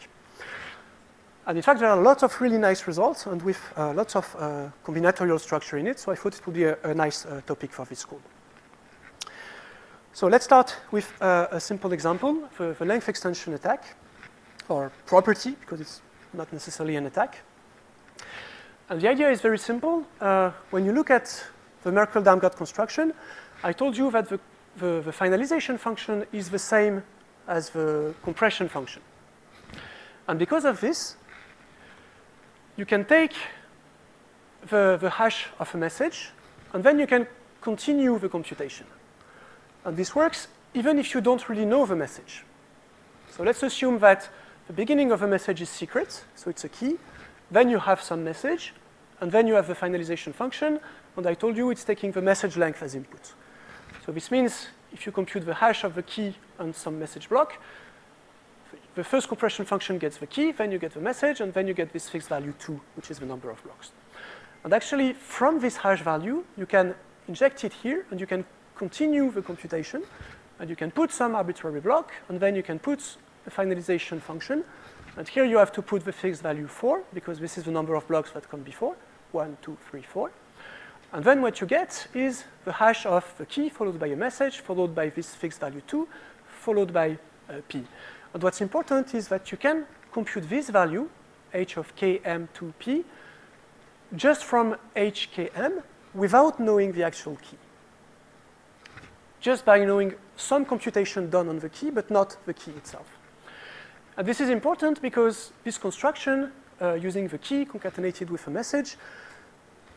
And in fact, there are lots of really nice results, and with uh, lots of uh, combinatorial structure in it, so I thought it would be a, a nice uh, topic for this school. So let's start with uh, a simple example, the, the length extension attack, or property, because it's not necessarily an attack. And the idea is very simple. Uh, when you look at the Merkle-Damgård construction, I told you that the, the, the finalization function is the same as the compression function. And because of this, you can take the, the hash of a message, and then you can continue the computation. And this works even if you don't really know the message. So let's assume that the beginning of a message is secret, so it's a key. Then you have some message, and then you have the finalization function. And I told you it's taking the message length as input. So this means if you compute the hash of the key and some message block, the first compression function gets the key, then you get the message, and then you get this fixed value two, which is the number of blocks. And actually, from this hash value, you can inject it here, and you can continue the computation. And you can put some arbitrary block, and then you can put a finalization function. And here you have to put the fixed value four, because this is the number of blocks that come before, one, two, three, four. And then what you get is the hash of the key followed by a message, followed by this fixed value two, followed by uh, P. And what's important is that you can compute this value, h of km to p, just from hkm without knowing the actual key. Just by knowing some computation done on the key, but not the key itself. And this is important because this construction, uh, using the key concatenated with a message,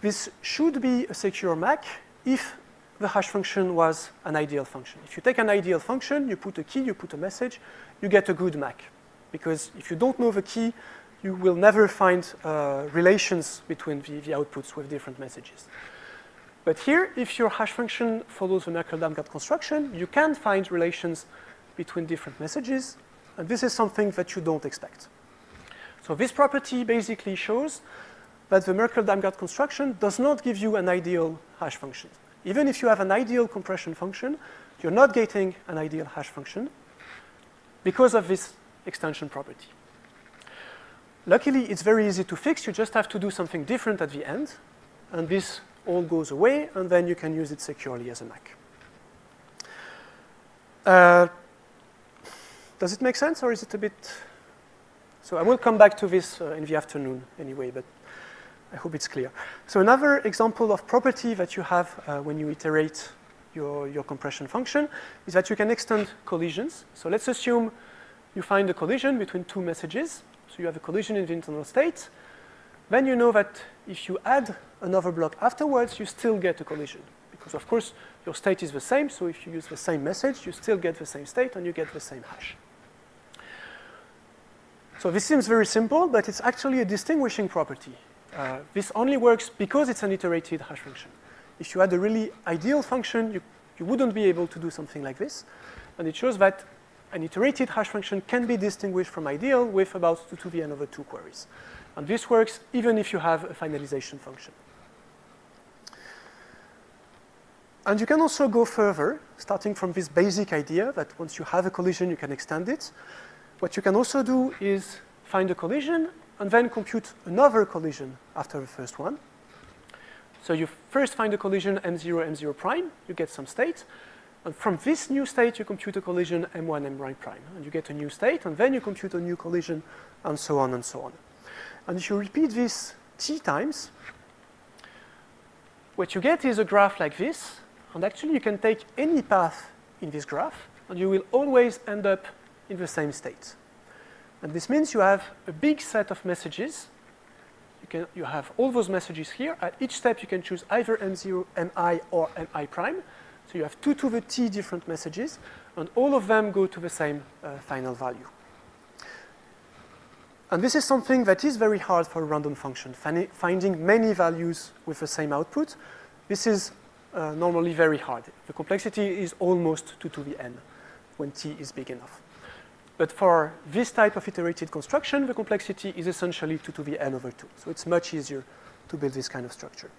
this should be a secure M A C if the hash function was an ideal function. If you take an ideal function, you put a key, you put a message, you get a good M A C. Because if you don't know the key, you will never find uh, relations between the, the outputs with different messages. But here, if your hash function follows the Merkle-Damgård construction, you can find relations between different messages, and this is something that you don't expect. So this property basically shows that the Merkle-Damgård construction does not give you an ideal hash function. Even if you have an ideal compression function, you're not getting an ideal hash function because of this extension property. Luckily, it's very easy to fix. You just have to do something different at the end, and this all goes away, and then you can use it securely as a M A C. Uh, does it make sense, or is it a bit? So I will come back to this uh, in the afternoon anyway, but I hope it's clear. So another example of property that you have uh, when you iterate your, your compression function is that you can extend collisions. So let's assume you find a collision between two messages. So you have a collision in the internal state. Then you know that if you add another block afterwards, you still get a collision. Because, of course, your state is the same. So if you use the same message, you still get the same state, and you get the same hash. So this seems very simple, but it's actually a distinguishing property. Uh, this only works because it's an iterated hash function. If you had a really ideal function, you, you wouldn't be able to do something like this. And it shows that an iterated hash function can be distinguished from ideal with about two to the n over two queries. And this works even if you have a finalization function. And you can also go further, starting from this basic idea that once you have a collision, you can extend it. What you can also do is find a collision and then compute another collision after the first one. So you first find a collision m zero, m zero prime. You get some state. And from this new state, you compute a collision m one, m one prime. And you get a new state. And then you compute a new collision, and so on and so on. And if you repeat this t times, what you get is a graph like this. And actually, you can take any path in this graph, and you will always end up in the same state. And this means you have a big set of messages. You, can, you have all those messages here. At each step, you can choose either m zero, m i, or m i prime. So you have two to the t different messages, and all of them go to the same uh, final value. And this is something that is very hard for a random function, finding many values with the same output. This is uh, normally very hard. The complexity is almost two to the n when t is big enough. But for this type of iterated construction, the complexity is essentially two to the n over two. So it's much easier to build this kind of structure.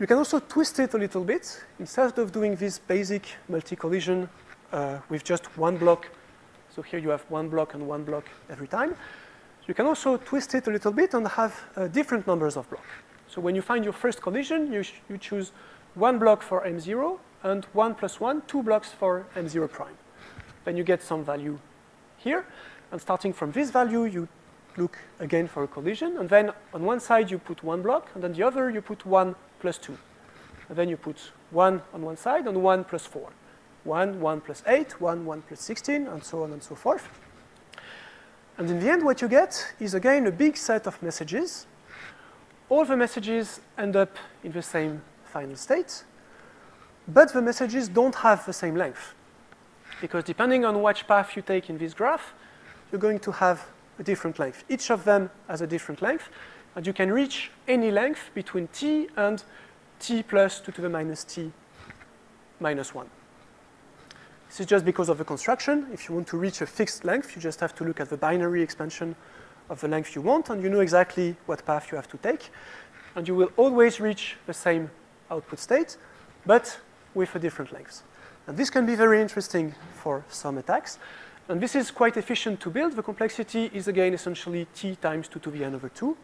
You can also twist it a little bit. Instead of doing this basic multi-collision uh, with just one block, so here you have one block and one block every time. You can also twist it a little bit and have uh, different numbers of blocks. So when you find your first collision, you, you choose one block for m zero and one plus one, two blocks for m zero prime. Then you get some value here. And starting from this value, you look again for a collision. And then on one side, you put one block. And on the other, you put one plus two. And then you put one on one side and one plus four. one, one plus eight, one, one plus sixteen, and so on and so forth. And in the end, what you get is, again, a big set of messages. All the messages end up in the same final state, but the messages don't have the same length. because depending on which path you take in this graph, you're going to have a different length. Each of them has a different length, and you can reach any length between t and t plus two to the minus t minus one. This is just because of the construction. If you want to reach a fixed length, you just have to look at the binary expansion of the length you want, and you know exactly what path you have to take. And you will always reach the same output state, but with a different length. And this can be very interesting for some attacks. And this is quite efficient to build. The complexity is, again, essentially t times two to the n over two.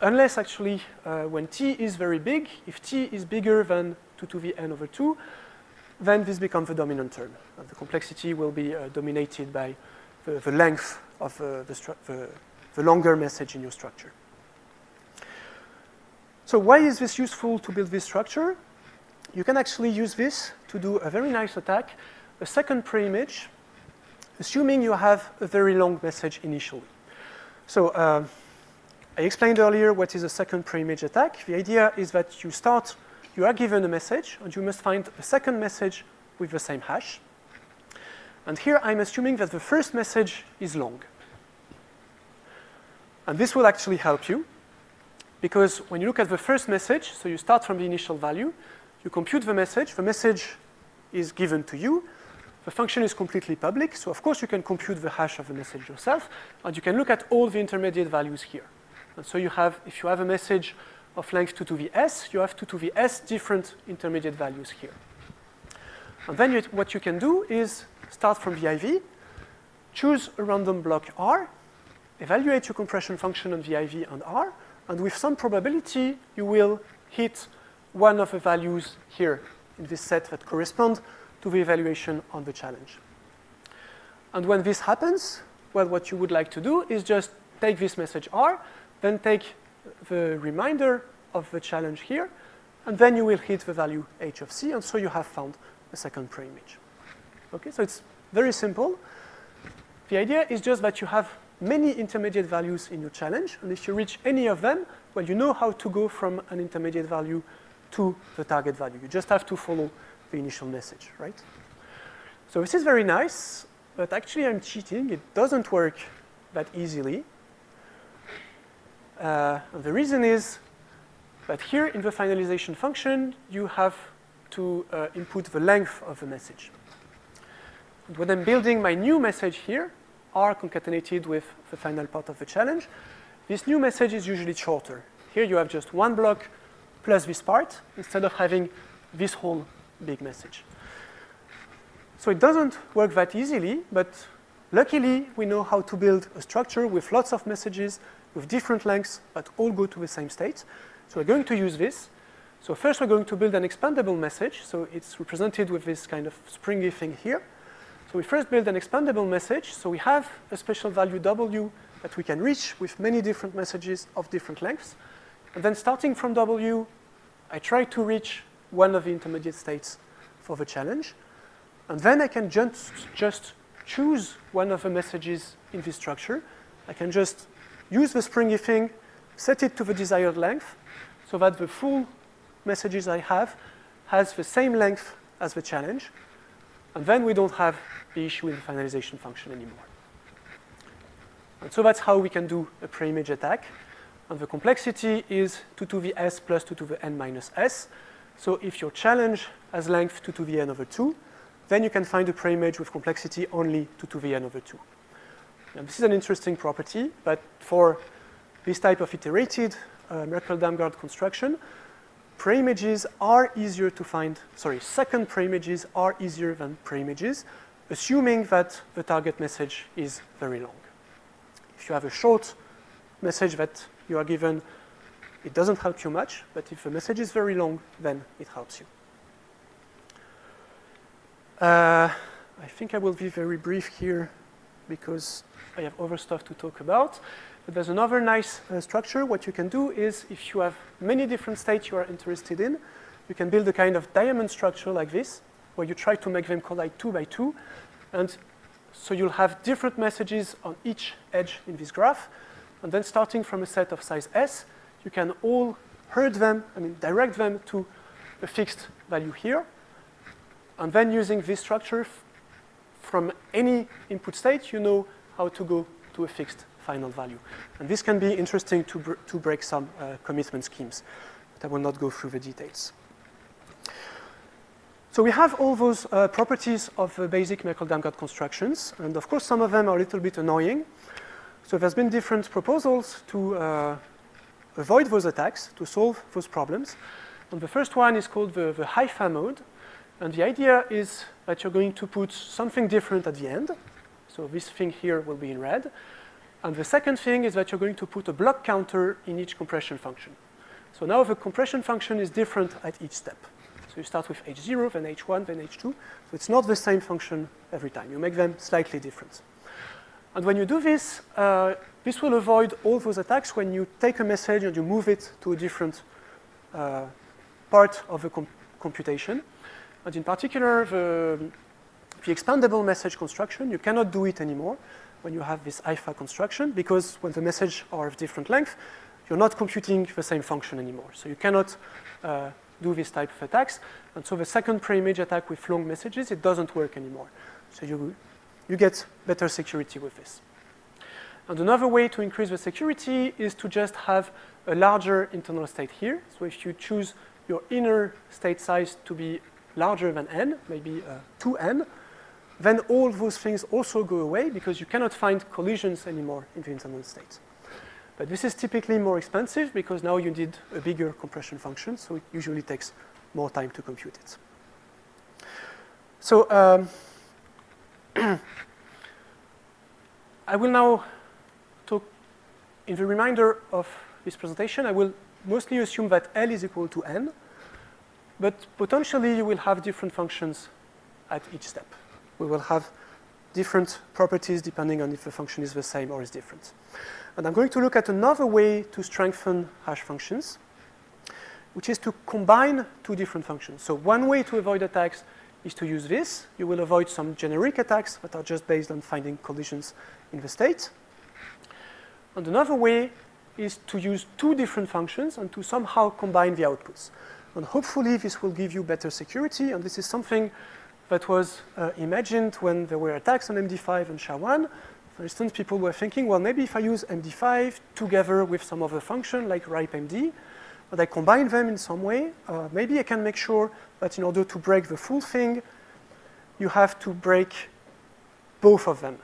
Unless, actually, uh, when t is very big, if t is bigger than two to the n over two, then this becomes the dominant term. And the complexity will be uh, dominated by the, the length of uh, the, the, the longer message in your structure. So why is this useful to build this structure? You can actually use this to do a very nice attack, a second preimage, assuming you have a very long message initially. So uh, I explained earlier what is a second preimage attack. The idea is that you start, you are given a message, and you must find a second message with the same hash. And here I'm assuming that the first message is long. And this will actually help you, because when you look at the first message, so you start from the initial value, you compute the message, the message is given to you, the function is completely public, so of course you can compute the hash of the message yourself, and you can look at all the intermediate values here. And so you have, if you have a message of length two to the s, you have two to the s different intermediate values here. And then you, what you can do is start from the I V, choose a random block R, evaluate your compression function on the I V and R, and with some probability, you will hit one of the values here in this set that correspond to the evaluation on the challenge. And when this happens, well, what you would like to do is just take this message R, then take the remainder of the challenge here, and then you will hit the value h of c, and so you have found a second preimage. Okay, so it's very simple. The idea is just that you have many intermediate values in your challenge, and if you reach any of them, well, you know how to go from an intermediate value to the target value. You just have to follow the initial message, right? So this is very nice, but actually I'm cheating. It doesn't work that easily. Uh, and the reason is that here in the finalization function, you have to uh, input the length of the message. And when I'm building my new message here, R concatenated with the final part of the challenge, this new message is usually shorter. Here you have just one block plus this part instead of having this whole big message. So it doesn't work that easily, but luckily we know how to build a structure with lots of messages with different lengths that all go to the same state. So we're going to use this. So first we're going to build an expandable message. So it's represented with this kind of springy thing here. So we first build an expandable message. So we have a special value W that we can reach with many different messages of different lengths. And then starting from W, I try to reach one of the intermediate states for the challenge. And then I can just, just choose one of the messages in this structure. I can just use the springy thing, set it to the desired length, so that the full messages I have has the same length as the challenge. And then we don't have the issue with the finalization function anymore. And so that's how we can do a preimage attack. And the complexity is two to the s plus two to the n minus s. So if your challenge has length two to the n over two, then you can find a preimage with complexity only two to the n over two. And this is an interesting property, but for this type of iterated uh, Merkle-Damgård construction, Preimages are easier to find, sorry, second preimages are easier than preimages, assuming that the target message is very long. If you have a short message that you are given, it doesn't help you much, but if the message is very long, then it helps you. Uh, I think I will be very brief here because I have other stuff to talk about. But there's another nice uh, structure. What you can do is, if you have many different states you are interested in, you can build a kind of diamond structure like this, where you try to make them collide two by two. And so you'll have different messages on each edge in this graph. And then starting from a set of size S, you can all herd them, I mean, direct them to a fixed value here. And then using this structure from any input state, you know how to go to a fixed final value. And this can be interesting to, br to break some uh, commitment schemes. But I will not go through the details. So we have all those uh, properties of uh, basic Merkle-Damgård constructions. And of course, some of them are a little bit annoying. So there's been different proposals to uh, avoid those attacks, to solve those problems. And the first one is called the, the HAIFA mode. And the idea is that you're going to put something different at the end. So this thing here will be in red. And the second thing is that you're going to put a block counter in each compression function. So now the compression function is different at each step. So you start with H zero, then H one, then H two. So it's not the same function every time. You make them slightly different. And when you do this, uh, this will avoid all those attacks when you take a message and you move it to a different uh, part of the comp computation. And in particular, the, the expandable message construction, you cannot do it anymore when you have this HAIFA construction, because when the messages are of different length, you're not computing the same function anymore. So you cannot uh, do this type of attacks. And so the second preimage attack with long messages, it doesn't work anymore. So you, you get better security with this. And another way to increase the security is to just have a larger internal state here. So if you choose your inner state size to be larger than n, maybe uh, two n, then all those things also go away because you cannot find collisions anymore in the internal state. But this is typically more expensive because now you need a bigger compression function, so it usually takes more time to compute it. So um, I will now talk, in the remainder of this presentation, I will mostly assume that L is equal to n. But potentially, you will have different functions at each step. We will have different properties depending on if the function is the same or is different. And I'm going to look at another way to strengthen hash functions, which is to combine two different functions. So one way to avoid attacks is to use this. You will avoid some generic attacks that are just based on finding collisions in the state. And another way is to use two different functions and to somehow combine the outputs. And hopefully, this will give you better security. And this is something that was uh, imagined when there were attacks on M D five and S H A one. For instance, people were thinking, well, maybe if I use M D five together with some other function, like RIPEMD, but I combine them in some way, uh, maybe I can make sure that in order to break the full thing, you have to break both of them.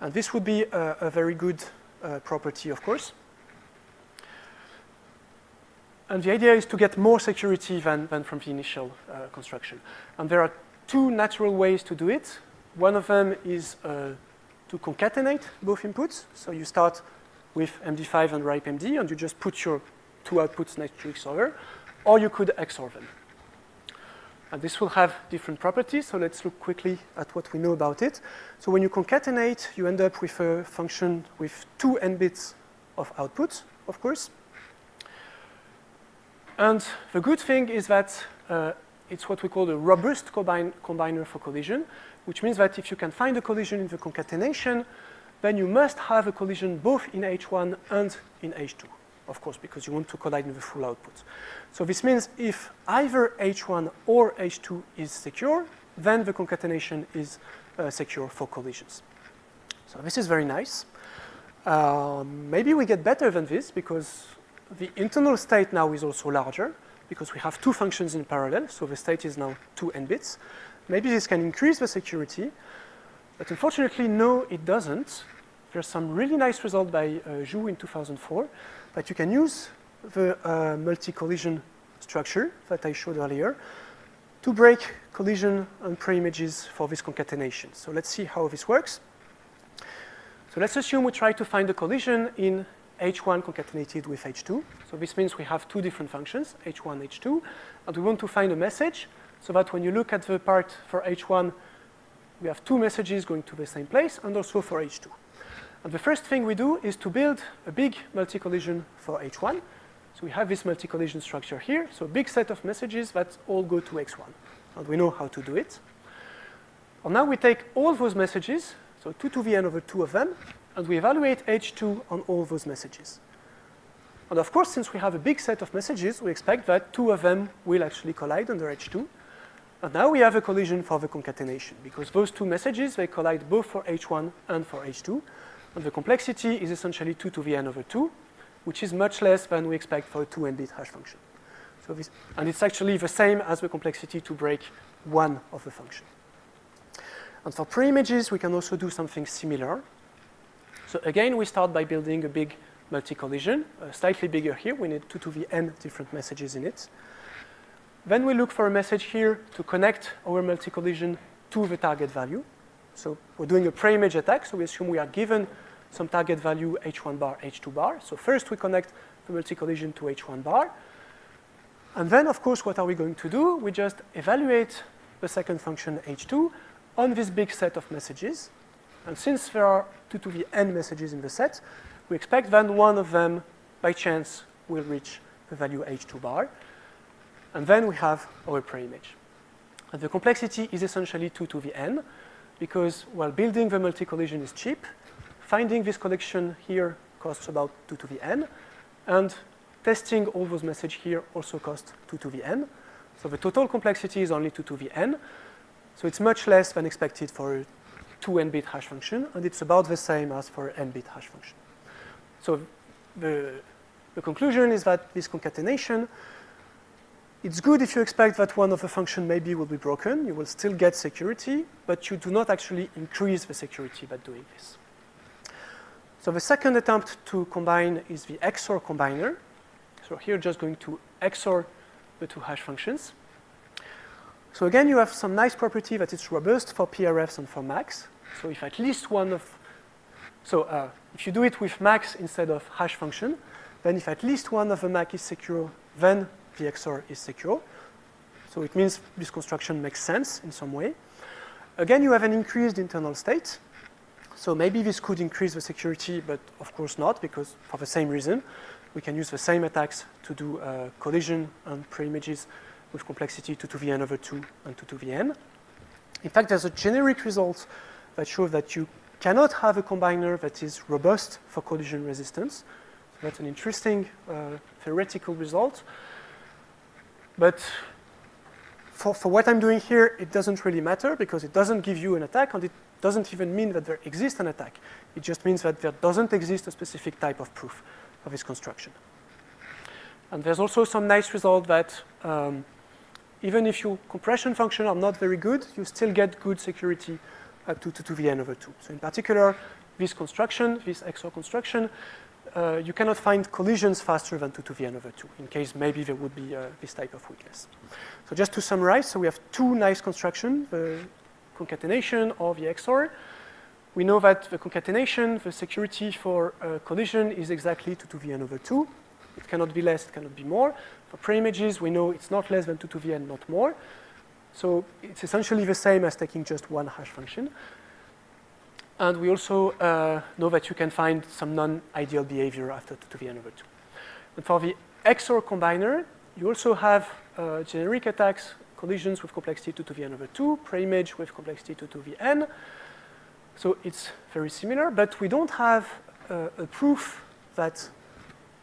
And this would be a, a very good uh, property, of course. And the idea is to get more security than, than from the initial uh, construction. And there are two natural ways to do it. One of them is uh, to concatenate both inputs. So you start with M D five and RIPEMD, and you just put your two outputs next to each other. Or you could X O R them. And this will have different properties. So let's look quickly at what we know about it. So when you concatenate, you end up with a function with two n bits of output, of course. And the good thing is that uh, it's what we call a robust combine, combiner for collision, which means that if you can find a collision in the concatenation, then you must have a collision both in H one and in H two, of course, because you want to collide with the full output. So this means if either H one or H two is secure, then the concatenation is uh, secure for collisions. So this is very nice. Uh, maybe we get better than this because the internal state now is also larger because we have two functions in parallel. So the state is now two n bits. Maybe this can increase the security. But unfortunately, no, it doesn't. There's some really nice result by uh, Joux in two thousand four that you can use the uh, multi-collision structure that I showed earlier to break collision and preimages for this concatenation. So let's see how this works. So let's assume we try to find a collision in H one concatenated with H two. So this means we have two different functions, H one, H two. And we want to find a message so that when you look at the part for H one, we have two messages going to the same place, and also for H two. And the first thing we do is to build a big multi-collision for H one. So we have this multi-collision structure here. So a big set of messages that all go to X one. And we know how to do it. And now we take all those messages, so two to the n over two of them, and we evaluate H two on all those messages. And of course, since we have a big set of messages, we expect that two of them will actually collide under H two. And now we have a collision for the concatenation, because those two messages, they collide both for H one and for H two. And the complexity is essentially two to the n over two, which is much less than we expect for a two n bit hash function. So this, and it's actually the same as the complexity to break one of the function. And for preimages, we can also do something similar. So again, we start by building a big multi-collision, uh, slightly bigger here. We need two to the n different messages in it. Then we look for a message here to connect our multi-collision to the target value. So we're doing a preimage attack, so we assume we are given some target value H one bar, H two bar. So first we connect the multi-collision to H one bar. And then, of course, what are we going to do? We just evaluate the second function H two on this big set of messages. And since there are two to the n messages in the set, we expect then one of them, by chance, will reach the value H two bar. And then we have our preimage. And the complexity is essentially two to the n, because while building the multi-collision is cheap, finding this collection here costs about two to the n, and testing all those messages here also costs two to the n. So the total complexity is only two to the n. So it's much less than expected for a two n bit hash function, and it's about the same as for an n bit hash function. So the, the conclusion is that this concatenation, it's good if you expect that one of the function maybe will be broken. You will still get security, but you do not actually increase the security by doing this. So the second attempt to combine is the X O R combiner. So here just going to X O R the two hash functions. So again, you have some nice property that it's robust for P R Fs and for macs. So if at least one of, so uh, if you do it with macs instead of hash function, then if at least one of the mac is secure, then the X O R is secure. So it means this construction makes sense in some way. Again, you have an increased internal state. So maybe this could increase the security, but of course not, because for the same reason, we can use the same attacks to do uh, collision and preimages with complexity two to the n over two and two to the n. In fact, there's a generic result that shows that you cannot have a combiner that is robust for collision resistance. So that's an interesting uh, theoretical result. But for, for what I'm doing here, it doesn't really matter, because it doesn't give you an attack, and it doesn't even mean that there exists an attack. It just means that there doesn't exist a specific type of proof of this construction. And there's also some nice result that um, even if your compression functions are not very good, you still get good security up to two to the n over two. So in particular, this construction, this X O R construction, Uh, you cannot find collisions faster than two to the n over two, in case maybe there would be uh, this type of weakness. So just to summarize, so we have two nice constructions, the concatenation or the X O R. We know that the concatenation, the security for uh, collision is exactly two to the n over two. It cannot be less, it cannot be more. For preimages, we know it's not less than two to the n, not more. So it's essentially the same as taking just one hash function. And we also uh, know that you can find some non-ideal behavior after two to the n over two. And for the X O R combiner, you also have uh, generic attacks, collisions with complexity two to the n over two, preimage with complexity two to the n. So it's very similar, but we don't have uh, a proof that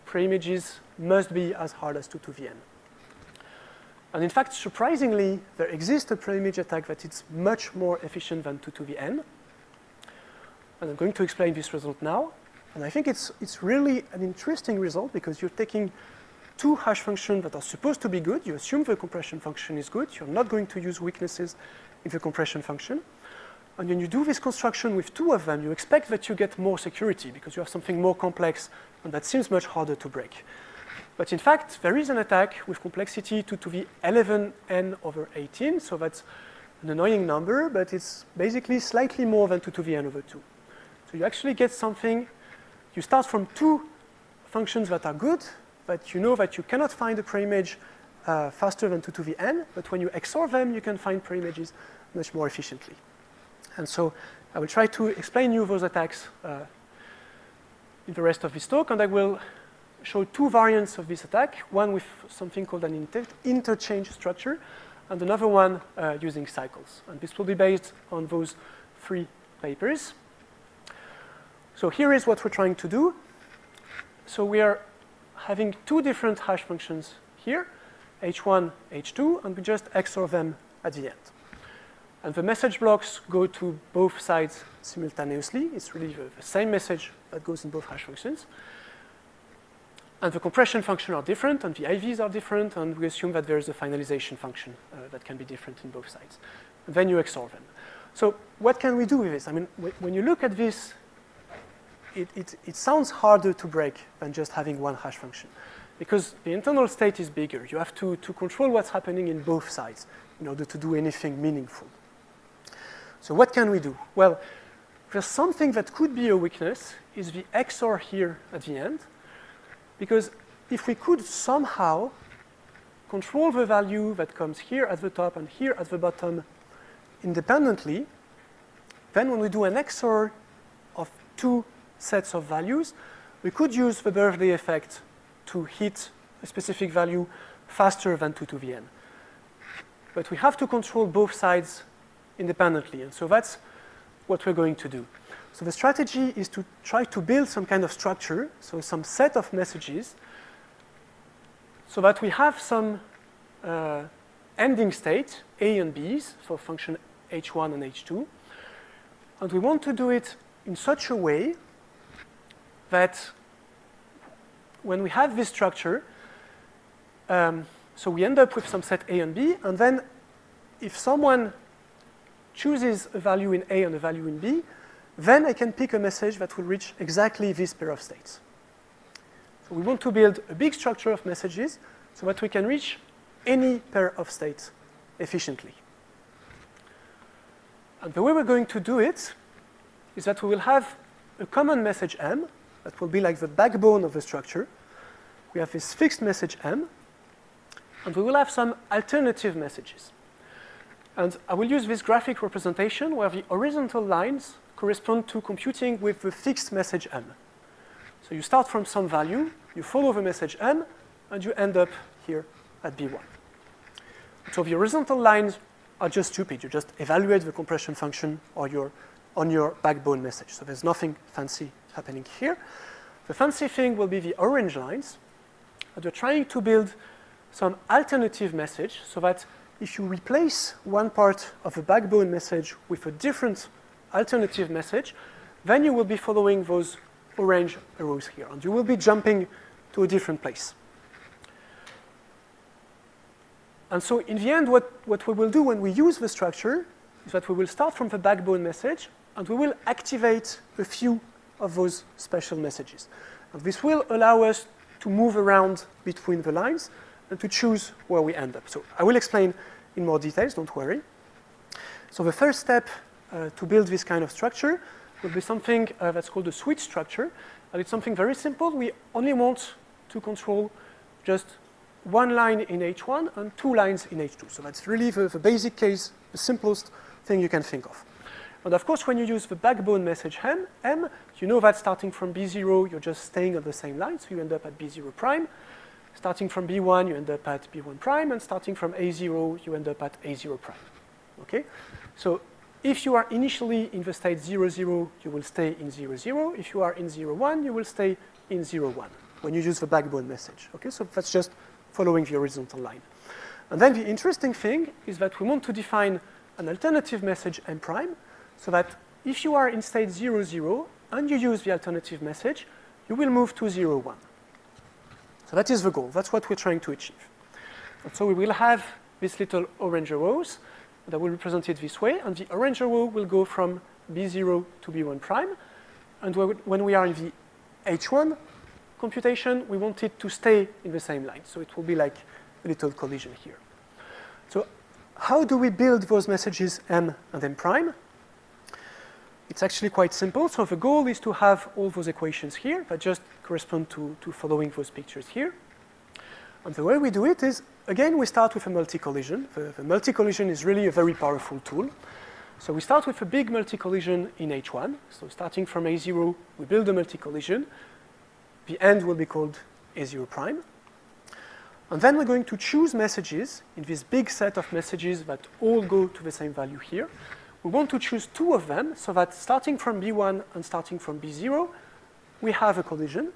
preimages must be as hard as two to the n. And in fact, surprisingly, there exists a preimage attack that is much more efficient than two to the n. And I'm going to explain this result now. And I think it's, it's really an interesting result, because you're taking two hash functions that are supposed to be good. You assume the compression function is good. You're not going to use weaknesses in the compression function. And when you do this construction with two of them, you expect that you get more security, because you have something more complex, and that seems much harder to break. But in fact, there is an attack with complexity two to the eleven n over eighteen. So that's an annoying number, but it's basically slightly more than two to the n over two. So you actually get something, you start from two functions that are good, but you know that you cannot find a preimage uh, faster than two to the n, but when you X O R them, you can find preimages much more efficiently. And so I will try to explain you those attacks uh, in the rest of this talk, and I will show two variants of this attack, one with something called an inter interchange structure, and another one uh, using cycles. And this will be based on those three papers. So here is what we're trying to do. So we are having two different hash functions here, H one, H two, and we just X O R them at the end. And the message blocks go to both sides simultaneously. It's really the, the same message that goes in both hash functions. And the compression function are different, and the I Vs are different, and we assume that there is a finalization function uh, that can be different in both sides. And then you X O R them. So what can we do with this? I mean, wh when you look at this, it, it, it sounds harder to break than just having one hash function, because the internal state is bigger. You have to, to control what's happening in both sides in order to do anything meaningful. So what can we do? Well, there's something that could be a weakness, is the X O R here at the end. Because if we could somehow control the value that comes here at the top and here at the bottom independently, then when we do an X O R of two sets of values, we could use the birthday effect to hit a specific value faster than two to the n. But we have to control both sides independently, and so that's what we're going to do. So the strategy is to try to build some kind of structure, so some set of messages, so that we have some uh, ending state, A and B's, for function H one and H two. And we want to do it in such a way that when we have this structure, um, so we end up with some set A and B, and then if someone chooses a value in A and a value in B, then I can pick a message that will reach exactly this pair of states. So we want to build a big structure of messages so that we can reach any pair of states efficiently. And the way we're going to do it is that we will have a common message M that will be like the backbone of the structure. We have this fixed message M, and we will have some alternative messages. And I will use this graphic representation where the horizontal lines correspond to computing with the fixed message M. So you start from some value, you follow the message M, and you end up here at B one. So the horizontal lines are just stupid. You just evaluate the compression function or your, on your backbone message. So there's nothing fancy happening here. The fancy thing will be the orange lines. And we're trying to build some alternative message so that if you replace one part of the backbone message with a different alternative message, then you will be following those orange arrows here, and you will be jumping to a different place. And so in the end, what, what we will do when we use the structure is that we will start from the backbone message, and we will activate a few of those special messages. And this will allow us to move around between the lines and to choose where we end up. So I will explain in more details, don't worry. So the first step Uh, to build this kind of structure will be something uh, that's called a switch structure. And it's something very simple. We only want to control just one line in H one and two lines in H two. So that's really the, the basic case, the simplest thing you can think of. And of course, when you use the backbone message M, M you know that starting from B zero, you're just staying on the same line. So you end up at B zero prime. Starting from B one, you end up at B one prime. And starting from A zero, you end up at A zero prime. Okay? So if you are initially in the state zero, zero, you will stay in zero, zero. If you are in zero, one, you will stay in zero, one when you use the backbone message. Okay, so that's just following the horizontal line. And then the interesting thing is that we want to define an alternative message M prime so that if you are in state zero, zero and you use the alternative message, you will move to zero, one. So that is the goal. That's what we're trying to achieve. And so we will have these little orange arrows that will represent it this way, and the orange arrow will go from B zero to B one prime. And when we are in the H one computation, we want it to stay in the same line. So it will be like a little collision here. So how do we build those messages M and M prime? It's actually quite simple. So the goal is to have all those equations here that just correspond to, to following those pictures here. And the way we do it is, again, we start with a multi-collision. The, the multi-collision is really a very powerful tool. So we start with a big multi-collision in H one. So starting from A zero, we build a multi-collision. The end will be called A zero prime. And then we're going to choose messages in this big set of messages that all go to the same value here. We want to choose two of them so that starting from B one and starting from B zero, we have a collision.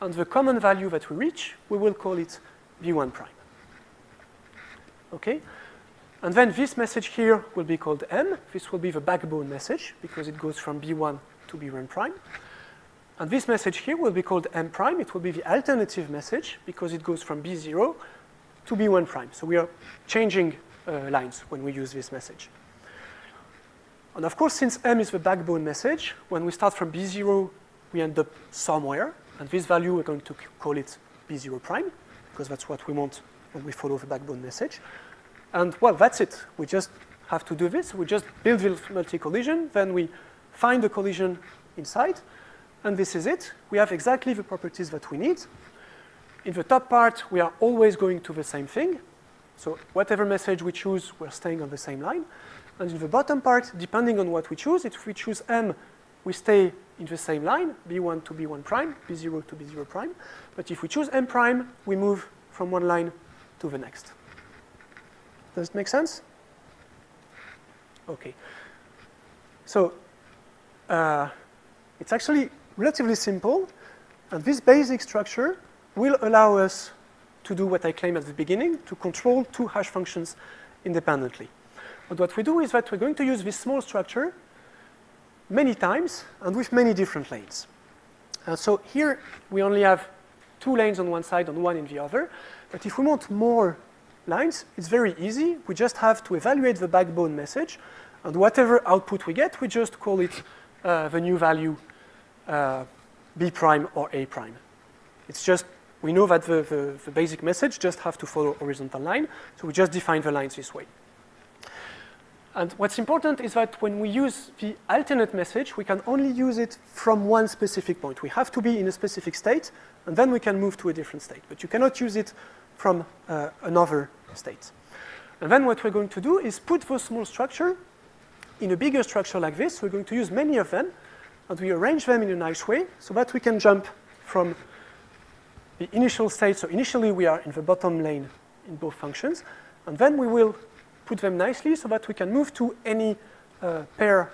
And the common value that we reach, we will call it B one prime. Okay? And then this message here will be called M. This will be the backbone message, because it goes from B one to B one prime. And this message here will be called M prime. It will be the alternative message, because it goes from B zero to B one prime. So we are changing uh, lines when we use this message. And of course, since M is the backbone message, when we start from B zero, we end up somewhere. And this value, we're going to call it B zero prime, because that's what we want when we follow the backbone message. And, well, that's it. We just have to do this. We just build the multi-collision. Then we find the collision inside. And this is it. We have exactly the properties that we need. In the top part, we are always going to the same thing. So whatever message we choose, we're staying on the same line. And in the bottom part, depending on what we choose, if we choose M, we stay in the same line, B one to B one prime, B zero to B zero prime. But if we choose M prime, we move from one line to the next. Does it make sense? OK. So uh, it's actually relatively simple. And this basic structure will allow us to do what I claimed at the beginning, to control two hash functions independently. But what we do is that we're going to use this small structure many times and with many different lanes. Uh, so here, we only have two lanes on one side and one in the other. But if we want more lines, it's very easy. We just have to evaluate the backbone message. And whatever output we get, we just call it uh, the new value uh, B prime or A prime. It's just we know that the, the, the basic message just have to follow horizontal line. So we just define the lines this way. And what's important is that when we use the alternate message, we can only use it from one specific point. We have to be in a specific state, and then we can move to a different state. But you cannot use it from uh, another state. And then what we're going to do is put those small structure in a bigger structure like this. We're going to use many of them, and we arrange them in a nice way so that we can jump from the initial state. So initially, we are in the bottom lane in both functions, and then we will put them nicely so that we can move to any uh, pair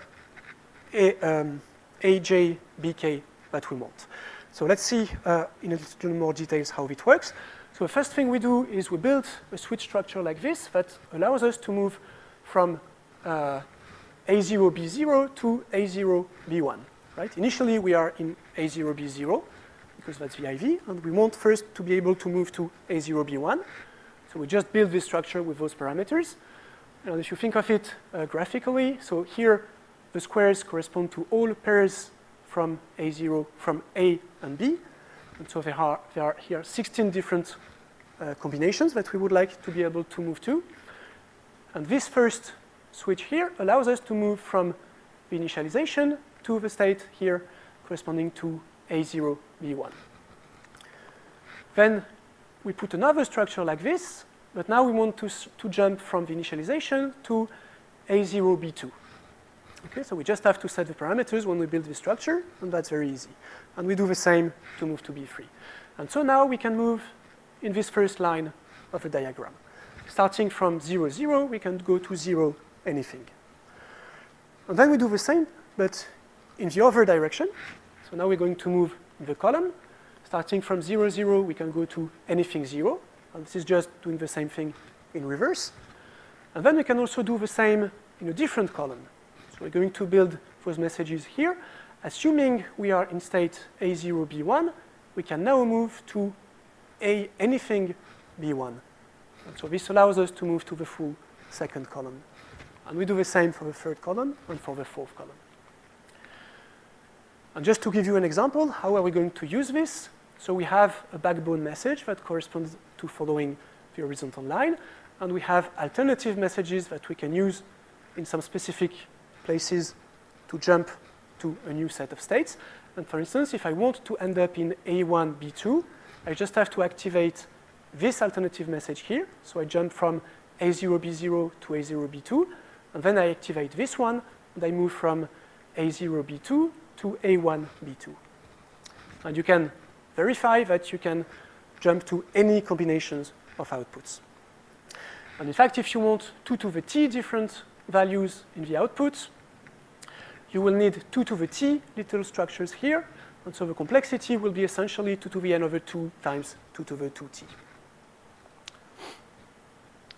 A, um, AJ, BK that we want. So let's see uh, in a little more details how it works. So the first thing we do is we build a switch structure like this that allows us to move from uh, A zero, B zero to A zero, B one. Right? Initially, we are in A zero, B zero, because that's the I V, and we want first to be able to move to A zero, B one. So we just build this structure with those parameters. And if you think of it uh, graphically, so here the squares correspond to all pairs from A zero, from A and B. And so there are, there are here sixteen different uh, combinations that we would like to be able to move to. And this first switch here allows us to move from the initialization to the state here corresponding to A zero, B one. Then we put another structure like this. But now we want to, to jump from the initialization to A zero, B two. Okay, so we just have to set the parameters when we build this structure, and that's very easy. And we do the same to move to B three. And so now we can move in this first line of the diagram. Starting from zero, zero, we can go to zero, anything. And then we do the same, but in the other direction. So now we're going to move in the column. Starting from zero, zero, we can go to anything zero. And this is just doing the same thing in reverse. And then we can also do the same in a different column. So we're going to build those messages here. Assuming we are in state A zero, B one, we can now move to A anything B one. And so this allows us to move to the full second column. And we do the same for the third column and for the fourth column. And just to give you an example, how are we going to use this? So we have a backbone message that corresponds to following the horizontal line. And we have alternative messages that we can use in some specific places to jump to a new set of states. And for instance, if I want to end up in A one, B two, I just have to activate this alternative message here. So I jump from A zero, B zero to A zero, B two. And then I activate this one. And I move from A zero, B two to A one, B two. And you can verify that you can jump to any combinations of outputs. And in fact, if you want two to the t different values in the outputs, you will need two to the t little structures here. And so the complexity will be essentially two to the n over two times two to the two t.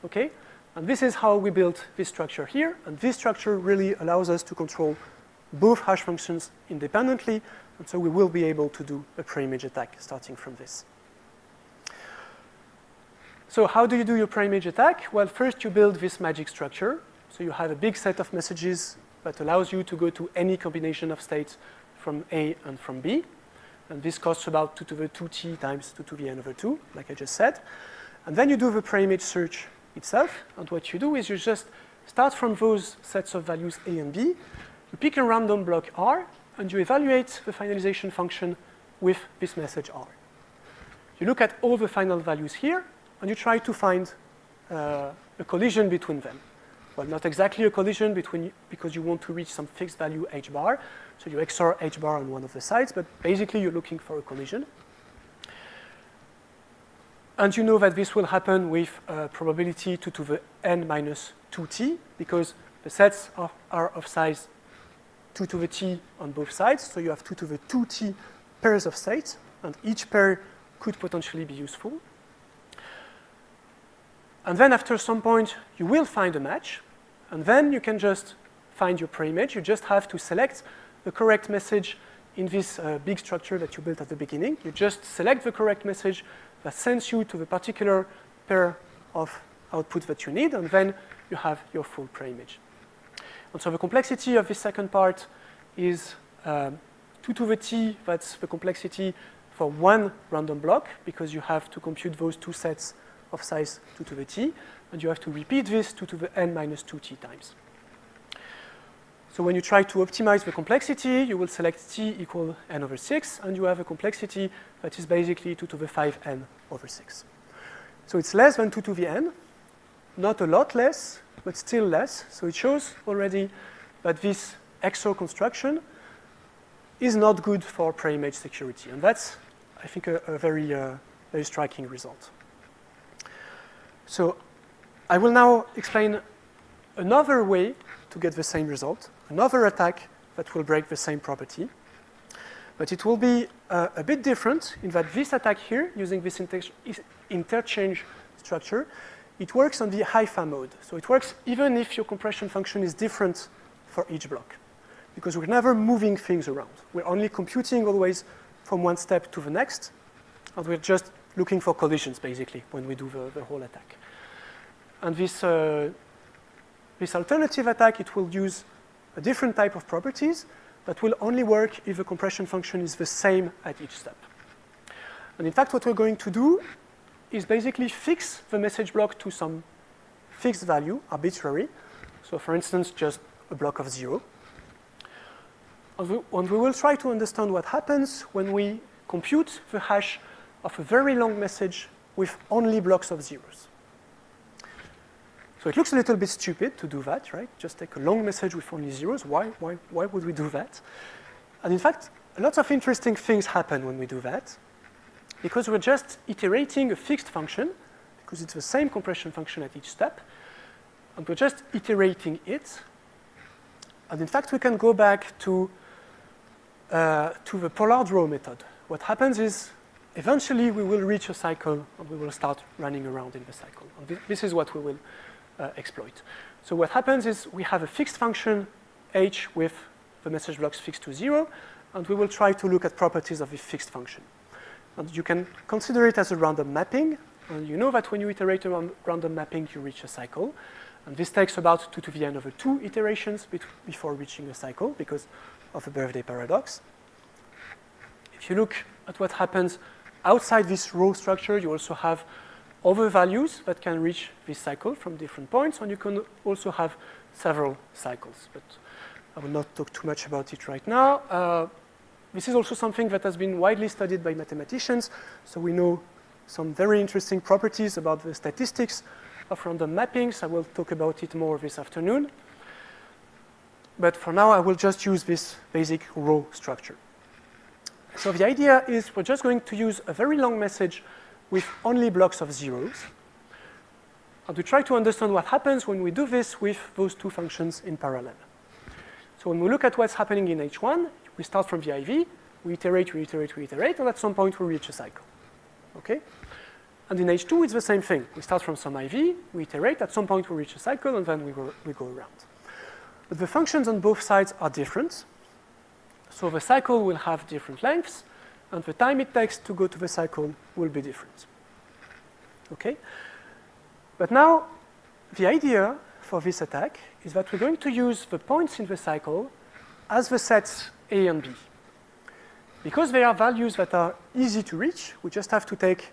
OK? And this is how we built this structure here. And this structure really allows us to control both hash functions independently. And so we will be able to do a pre-image attack starting from this. So how do you do your pre-image attack? Well, first you build this magic structure. So you have a big set of messages that allows you to go to any combination of states from A and from B. And this costs about two to the two t times two to the n over two, like I just said. And then you do the pre-image search itself. And what you do is you just start from those sets of values A and B. You pick a random block R, and you evaluate the finalization function with this message R. You look at all the final values here, and you try to find uh, a collision between them. Well, not exactly a collision between, because you want to reach some fixed value h bar. So you X O R h bar on one of the sides, but basically you're looking for a collision. And you know that this will happen with uh, probability two to the n minus two t, because the sets are, are of size two to the t on both sides. So you have two to the two t pairs of states, and each pair could potentially be useful. And then after some point, you will find a match. And then you can just find your pre-image. You just have to select the correct message in this uh, big structure that you built at the beginning. You just select the correct message that sends you to the particular pair of output that you need, and then you have your full pre-image. And so the complexity of this second part is um, two to the t, that's the complexity for one random block, because you have to compute those two sets of size two to the t, and you have to repeat this two to the n minus two t times. So when you try to optimize the complexity, you will select t equal n over six, and you have a complexity that is basically two to the five n over six. So it's less than two to the n, not a lot less, but still less. So it shows already that this X O R construction is not good for pre-image security. And that's, I think, a, a very, uh, very striking result. So I will now explain another way to get the same result, another attack that will break the same property. But it will be uh, a bit different in that this attack here, using this inter interchange structure, it works on the HAIFA mode. So it works even if your compression function is different for each block, because we're never moving things around. We're only computing always from one step to the next, and we're just looking for collisions, basically, when we do the, the whole attack. And this, uh, this alternative attack, it will use a different type of properties that will only work if the compression function is the same at each step. And in fact, what we're going to do is basically fix the message block to some fixed value, arbitrary. So for instance, just a block of zero. And we, and we will try to understand what happens when we compute the hash of a very long message with only blocks of zeros. So it looks a little bit stupid to do that, right? Just take a long message with only zeros. Why, why, why would we do that? And in fact, lots of interesting things happen when we do that, because we're just iterating a fixed function, because it's the same compression function at each step, and we're just iterating it. And in fact, we can go back to, uh, to the Pollard rho method. What happens is, eventually, we will reach a cycle, and we will start running around in the cycle. And this is what we will uh, exploit. So what happens is we have a fixed function, h, with the message blocks fixed to zero, and we will try to look at properties of the fixed function. And you can consider it as a random mapping. And you know that when you iterate around random mapping, you reach a cycle. And this takes about two to the n over two iterations before reaching a cycle, because of the birthday paradox. If you look at what happens outside this row structure, you also have other values that can reach this cycle from different points, and you can also have several cycles. But I will not talk too much about it right now. Uh, this is also something that has been widely studied by mathematicians, so we know some very interesting properties about the statistics of random mappings. I will talk about it more this afternoon. But for now, I will just use this basic row structure. So the idea is we're just going to use a very long message with only blocks of zeros. And we try to understand what happens when we do this with those two functions in parallel. So when we look at what's happening in H one, we start from the I V, we iterate, we iterate, we iterate, and at some point we reach a cycle. Okay? And in H two, it's the same thing. We start from some I V, we iterate, at some point we reach a cycle, and then we go, we go around. But the functions on both sides are different. So the cycle will have different lengths, and the time it takes to go to the cycle will be different. Okay? But now, the idea for this attack is that we're going to use the points in the cycle as the sets A and B. Because they are values that are easy to reach, we just have to take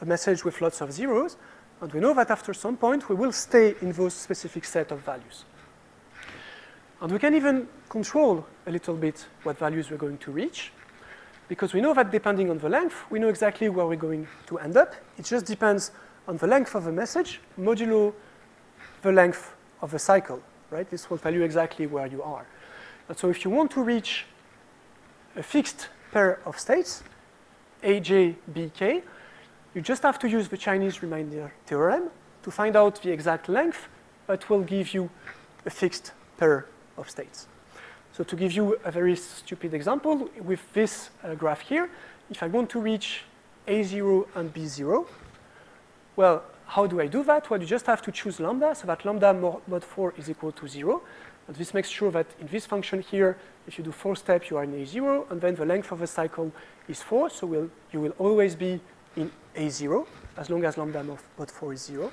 a message with lots of zeros, and we know that after some point, we will stay in those specific set of values. And we can even control a little bit what values we're going to reach, because we know that depending on the length, we know exactly where we're going to end up. It just depends on the length of the message, modulo the length of the cycle, right? This will tell you exactly where you are. And so if you want to reach a fixed pair of states, A J B K, you just have to use the Chinese remainder theorem to find out the exact length that will give you a fixed pair of states. So to give you a very stupid example, with this uh, graph here, if I want to reach A zero and B zero, well, how do I do that? Well, you just have to choose lambda, so that lambda mod four is equal to zero. And this makes sure that in this function here, if you do four steps, you are in A zero, and then the length of a cycle is four, so we'll, you will always be in A zero, as long as lambda mod four is zero.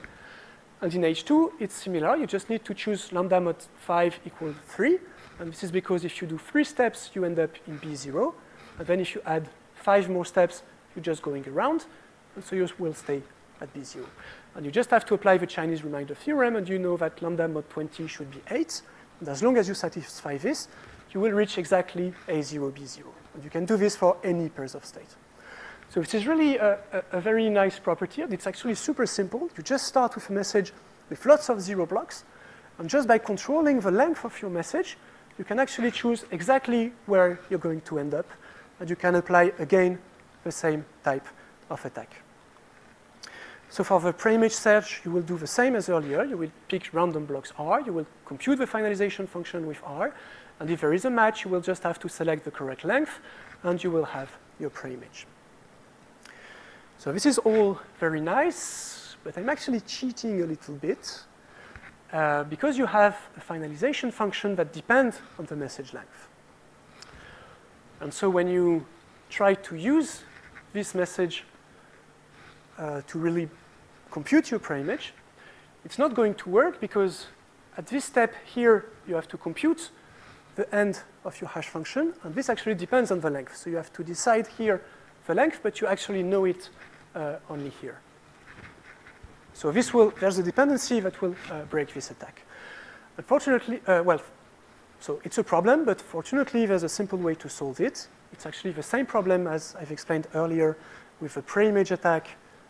And in H two, it's similar. You just need to choose lambda mod five equal three, and this is because if you do three steps, you end up in B zero, and then if you add five more steps, you're just going around, and so you will stay at B zero. And you just have to apply the Chinese remainder theorem, and you know that lambda mod twenty should be eight, and as long as you satisfy this, you will reach exactly A zero, B zero. And you can do this for any pairs of state. So this is really a, a, a very nice property, and it's actually super simple. You just start with a message with lots of zero blocks, and just by controlling the length of your message, you can actually choose exactly where you're going to end up, and you can apply, again, the same type of attack. So for the preimage search, you will do the same as earlier. You will pick random blocks R. You will compute the finalization function with R. And if there is a match, you will just have to select the correct length, and you will have your preimage. So this is all very nice, but I'm actually cheating a little bit, uh, because you have a finalization function that depends on the message length. And so when you try to use this message uh, to really compute your preimage, it's not going to work, because at this step here, you have to compute the end of your hash function, and this actually depends on the length. So you have to decide here the length, but you actually know it uh, only here. So this will, there's a dependency that will uh, break this attack. Unfortunately, uh, well, so it's a problem, but fortunately, there's a simple way to solve it. It's actually the same problem as I've explained earlier with a preimage attack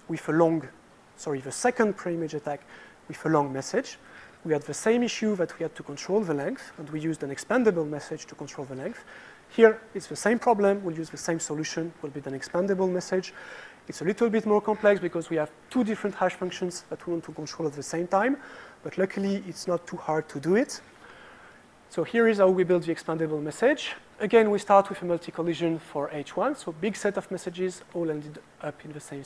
with a long, sorry, the second preimage attack with a long message. We had the same issue that we had to control the length, and we used an expandable message to control the length. Here, it's the same problem. We'll use the same solution. It will be an expandable message. It's a little bit more complex because we have two different hash functions that we want to control at the same time, but luckily, it's not too hard to do it. So here is how we build the expandable message. Again, we start with a multi-collision for H one, so big set of messages all ended up in the same,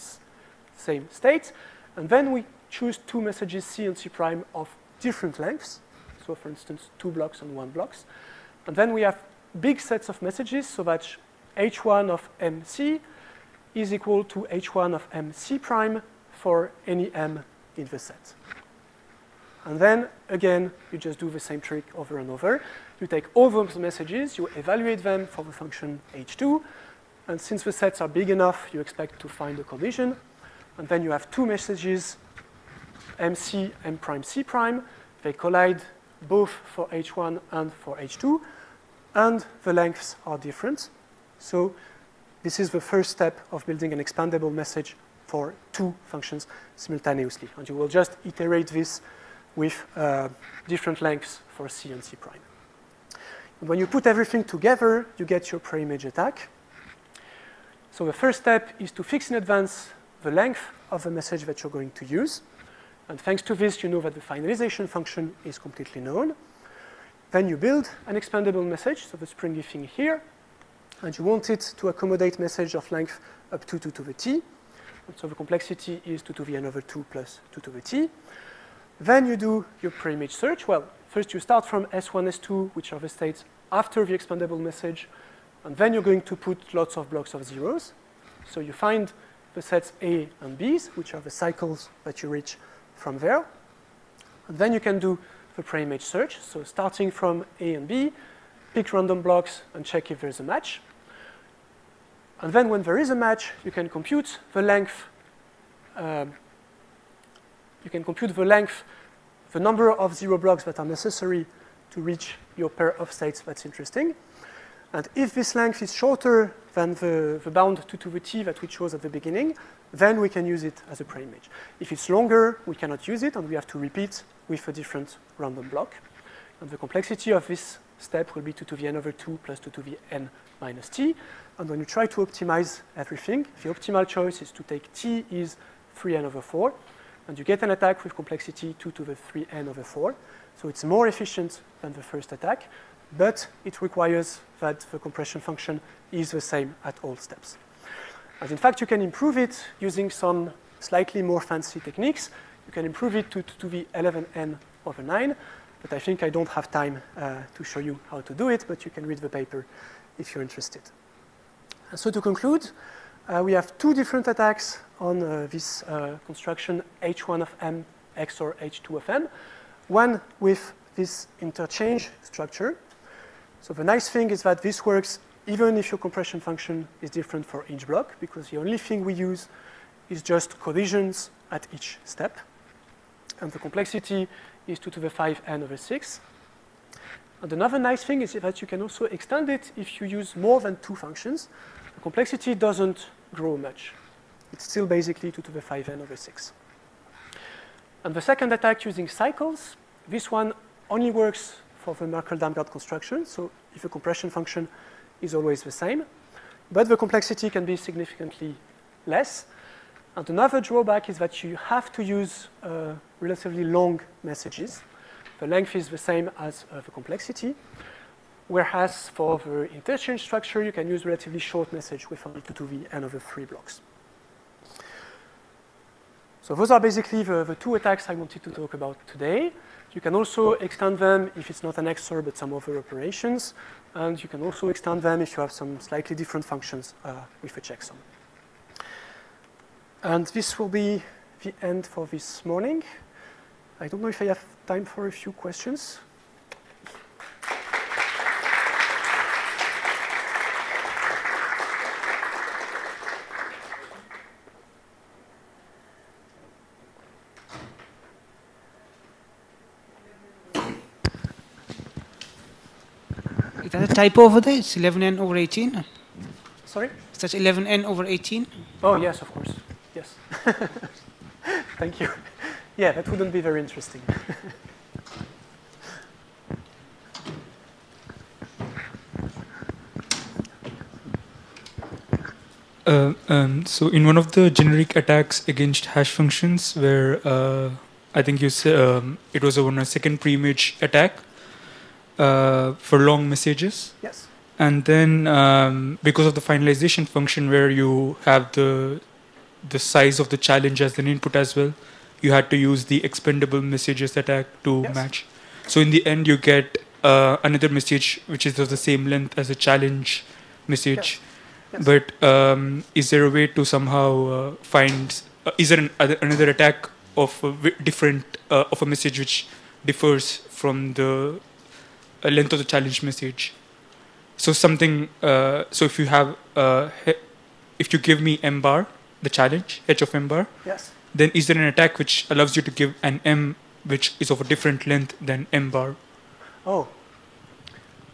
same state. And then we choose two messages, C and C prime, of different lengths, so for instance, two blocks and one blocks. And then we have big sets of messages, so that H one of M C is equal to H one of M C prime for any M in the set. And then, again, you just do the same trick over and over. You take all those messages, you evaluate them for the function H two, and since the sets are big enough, you expect to find a collision. And then you have two messages, M C, M prime, C prime. They collide both for H one and for H two, and the lengths are different. So this is the first step of building an expandable message for two functions simultaneously. And you will just iterate this with uh, different lengths for C and C prime. And when you put everything together, you get your preimage attack. So the first step is to fix in advance the length of the message that you're going to use. And thanks to this, you know that the finalization function is completely known. Then you build an expandable message, so the springy thing here, and you want it to accommodate message of length up to two to the t. So the complexity is two to the n over two plus two to the t. Then you do your pre-image search. Well, first you start from S one, S two, which are the states after the expandable message. And then you're going to put lots of blocks of zeros. So you find the sets A and B's, which are the cycles that you reach from there. And then you can do the pre-image search. So starting from A and B, pick random blocks and check if there's a match. And then when there is a match, you can compute the length, um, you can compute the length, the number of zero blocks that are necessary to reach your pair of states that's interesting. And if this length is shorter than the, the bound two to the t that we chose at the beginning, then we can use it as a preimage. If it's longer, we cannot use it, and we have to repeat with a different random block. And the complexity of this step will be two to the n over two plus two to the n minus t. And when you try to optimize everything, the optimal choice is to take t is three n over four. And you get an attack with complexity two to the three n over four. So it's more efficient than the first attack, but it requires that the compression function is the same at all steps. And in fact, you can improve it using some slightly more fancy techniques. You can improve it to, to, to the eleven n over nine. But I think I don't have time uh, to show you how to do it, but you can read the paper if you're interested. And so to conclude, uh, we have two different attacks on uh, this uh, construction H one of m X O R H two of m, one with this interchange structure. So the nice thing is that this works even if your compression function is different for each block, because the only thing we use is just collisions at each step. And the complexity is two to the five n over six. And another nice thing is that you can also extend it if you use more than two functions. The complexity doesn't grow much. It's still basically two to the five n over six. And the second attack using cycles, this one only works for the Merkle-Damgård construction, so if the compression function is always the same. But the complexity can be significantly less. And another drawback is that you have to use uh, relatively long messages. The length is the same as uh, the complexity. Whereas for the interchange structure, you can use relatively short message with only two to the n over three blocks. So those are basically the, the two attacks I wanted to talk about today. You can also extend them if it's not an X O R but some other operations. And you can also extend them if you have some slightly different functions uh, with a checksum. And this will be the end for this morning. I don't know if I have time for a few questions. Is that a typo over there? It's eleven n over eighteen. Sorry? Is that eleven n over eighteen? Oh, yes, of course. Yes. Thank you. Yeah, that wouldn't be very interesting. uh, um, so in one of the generic attacks against hash functions where uh, I think you said um, it was on a second pre-image attack uh, for long messages. Yes. And then um, because of the finalization function where you have the the size of the challenge as an input as well, you had to use the expendable messages attack to yes. match. So in the end, you get uh, another message which is of the same length as a challenge message. Yes. Yes. But um, is there a way to somehow uh, find, uh, is there an, uh, another attack of a different, uh, of a message which differs from the uh, length of the challenge message? So something, uh, so if you have, uh, if you give me M bar, the challenge, H of M bar, yes. then is there an attack which allows you to give an M which is of a different length than M bar? Oh,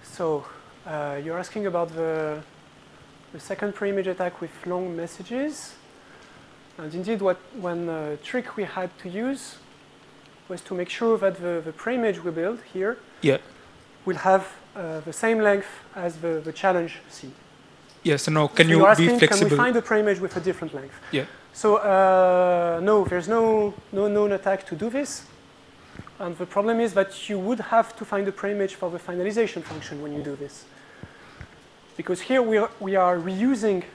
so uh, you're asking about the, the second pre-image attack with long messages. And indeed, what one uh, trick we had to use was to make sure that the, the pre-image we build here yeah. will have uh, the same length as the, the challenge C. Yes, so now can so you asking, be flexible? Can we find a preimage with a different length? Yeah. So uh, no, there's no, no known attack to do this. And the problem is that you would have to find a preimage for the finalization function when you do this. Because here we are, we are reusing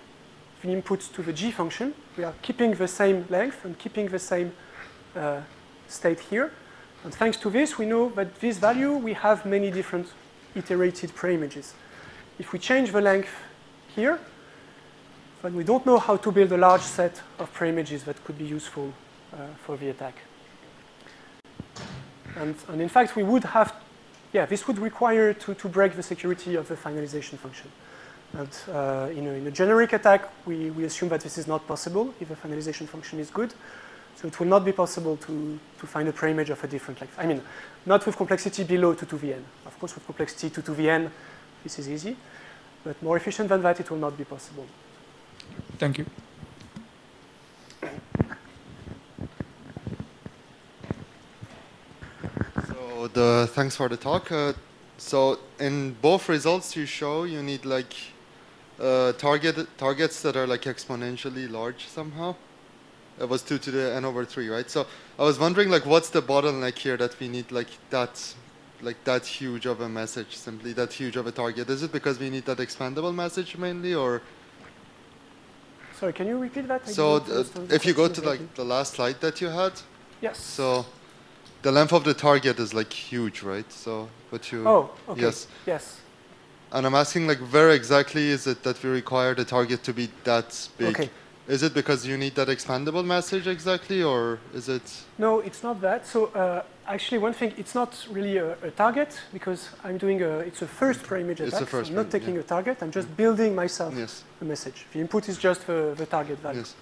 an input to the G function. We are keeping the same length and keeping the same uh, state here. And thanks to this, we know that this value, we have many different iterated preimages. If we change the length here, then we don't know how to build a large set of preimages that could be useful uh, for the attack. And, and in fact, we would have, yeah, this would require to, to break the security of the finalization function. And uh, in, a, in a generic attack, we, we assume that this is not possible if the finalization function is good. So it will not be possible to, to find a preimage of a different length. I mean, not with complexity below two to the n. Of course, with complexity two to the n, this is easy. But more efficient than that, it will not be possible. Thank you. So the, thanks for the talk. Uh, so in both results you show, you need like uh, target, targets that are like exponentially large somehow. It was two to the n over three, right? So I was wondering, like, what's the bottleneck here that we need like that, like that huge of a message, simply that huge of a target? Is it because we need that expandable message mainly, or? Sorry, can you repeat that? I so uh, if you go to like the last slide that you had. Yes. So the length of the target is like huge, right? So what you? Oh, okay. Yes. Yes. And I'm asking, like, where exactly is it that we require the target to be that big? Okay. Is it because you need that expandable message exactly, or is it? No, it's not that. So uh, actually, one thing, it's not really a, a target, because I'm doing a, it's a first preimage attack. It's a first so I'm not taking yeah. a target. I'm just mm. building myself yes. a message. The input is just the, the target value. Yes.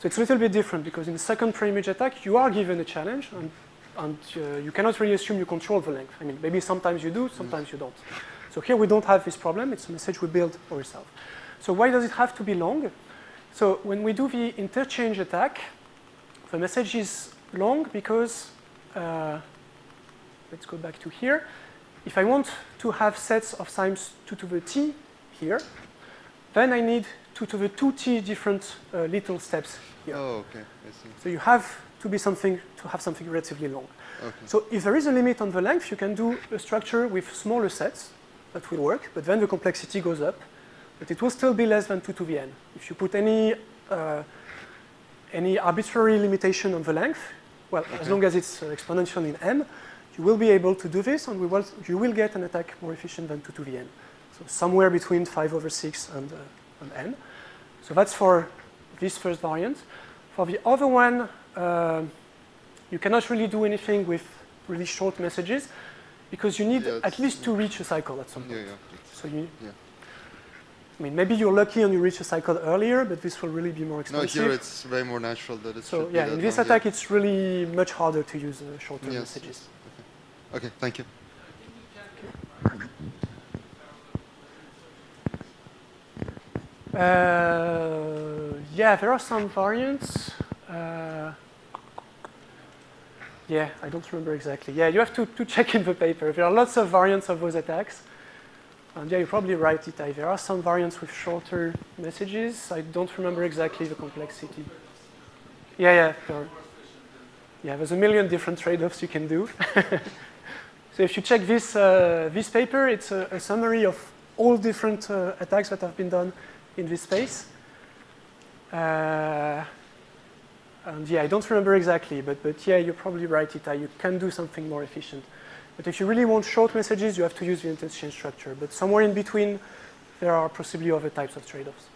So it's a little bit different, because in the second preimage attack, you are given a challenge, and, and uh, you cannot really assume you control the length. I mean, maybe sometimes you do, sometimes mm. you don't. So here we don't have this problem. It's a message we build ourselves. So why does it have to be long? So when we do the interchange attack, the message is long because, uh, let's go back to here. If I want to have sets of times two to the t here, then I need two to the two t different uh, little steps here. Oh, okay. I see. So you have to be something, to have something relatively long. Okay. So if there is a limit on the length, you can do a structure with smaller sets. That will work, but then the complexity goes up. But it will still be less than two to the n. If you put any uh, any arbitrary limitation on the length, well, okay. as long as it's uh, exponential in n, you will be able to do this, and we will, you will get an attack more efficient than two to the n. So somewhere between five over six and, uh, and n. So that's for this first variant. For the other one, uh, you cannot really do anything with really short messages, because you need yeah, at least to reach a cycle at some point. Yeah, yeah. So you. Yeah. I mean, maybe you're lucky and you reach a cycle earlier, but this will really be more expensive. No, here it's way more natural that it's. So yeah, in this attack, yeah. it's really much harder to use uh, short-term yes, messages. Yes. Okay. okay, thank you. Uh, yeah, there are some variants. Uh, yeah, I don't remember exactly. Yeah, you have to, to check in the paper. There are lots of variants of those attacks. And yeah, you probably right, Itai. There are some variants with shorter messages. I don't remember exactly the complexity. Yeah, yeah. There are, yeah, there's a million different trade-offs you can do. So if you check this, uh, this paper, it's a, a summary of all different uh, attacks that have been done in this space. Uh, and yeah, I don't remember exactly, but, but yeah, you're probably right, Itai. You can do something more efficient. But if you really want short messages, you have to use the interchange structure. But somewhere in between, there are possibly other types of trade-offs.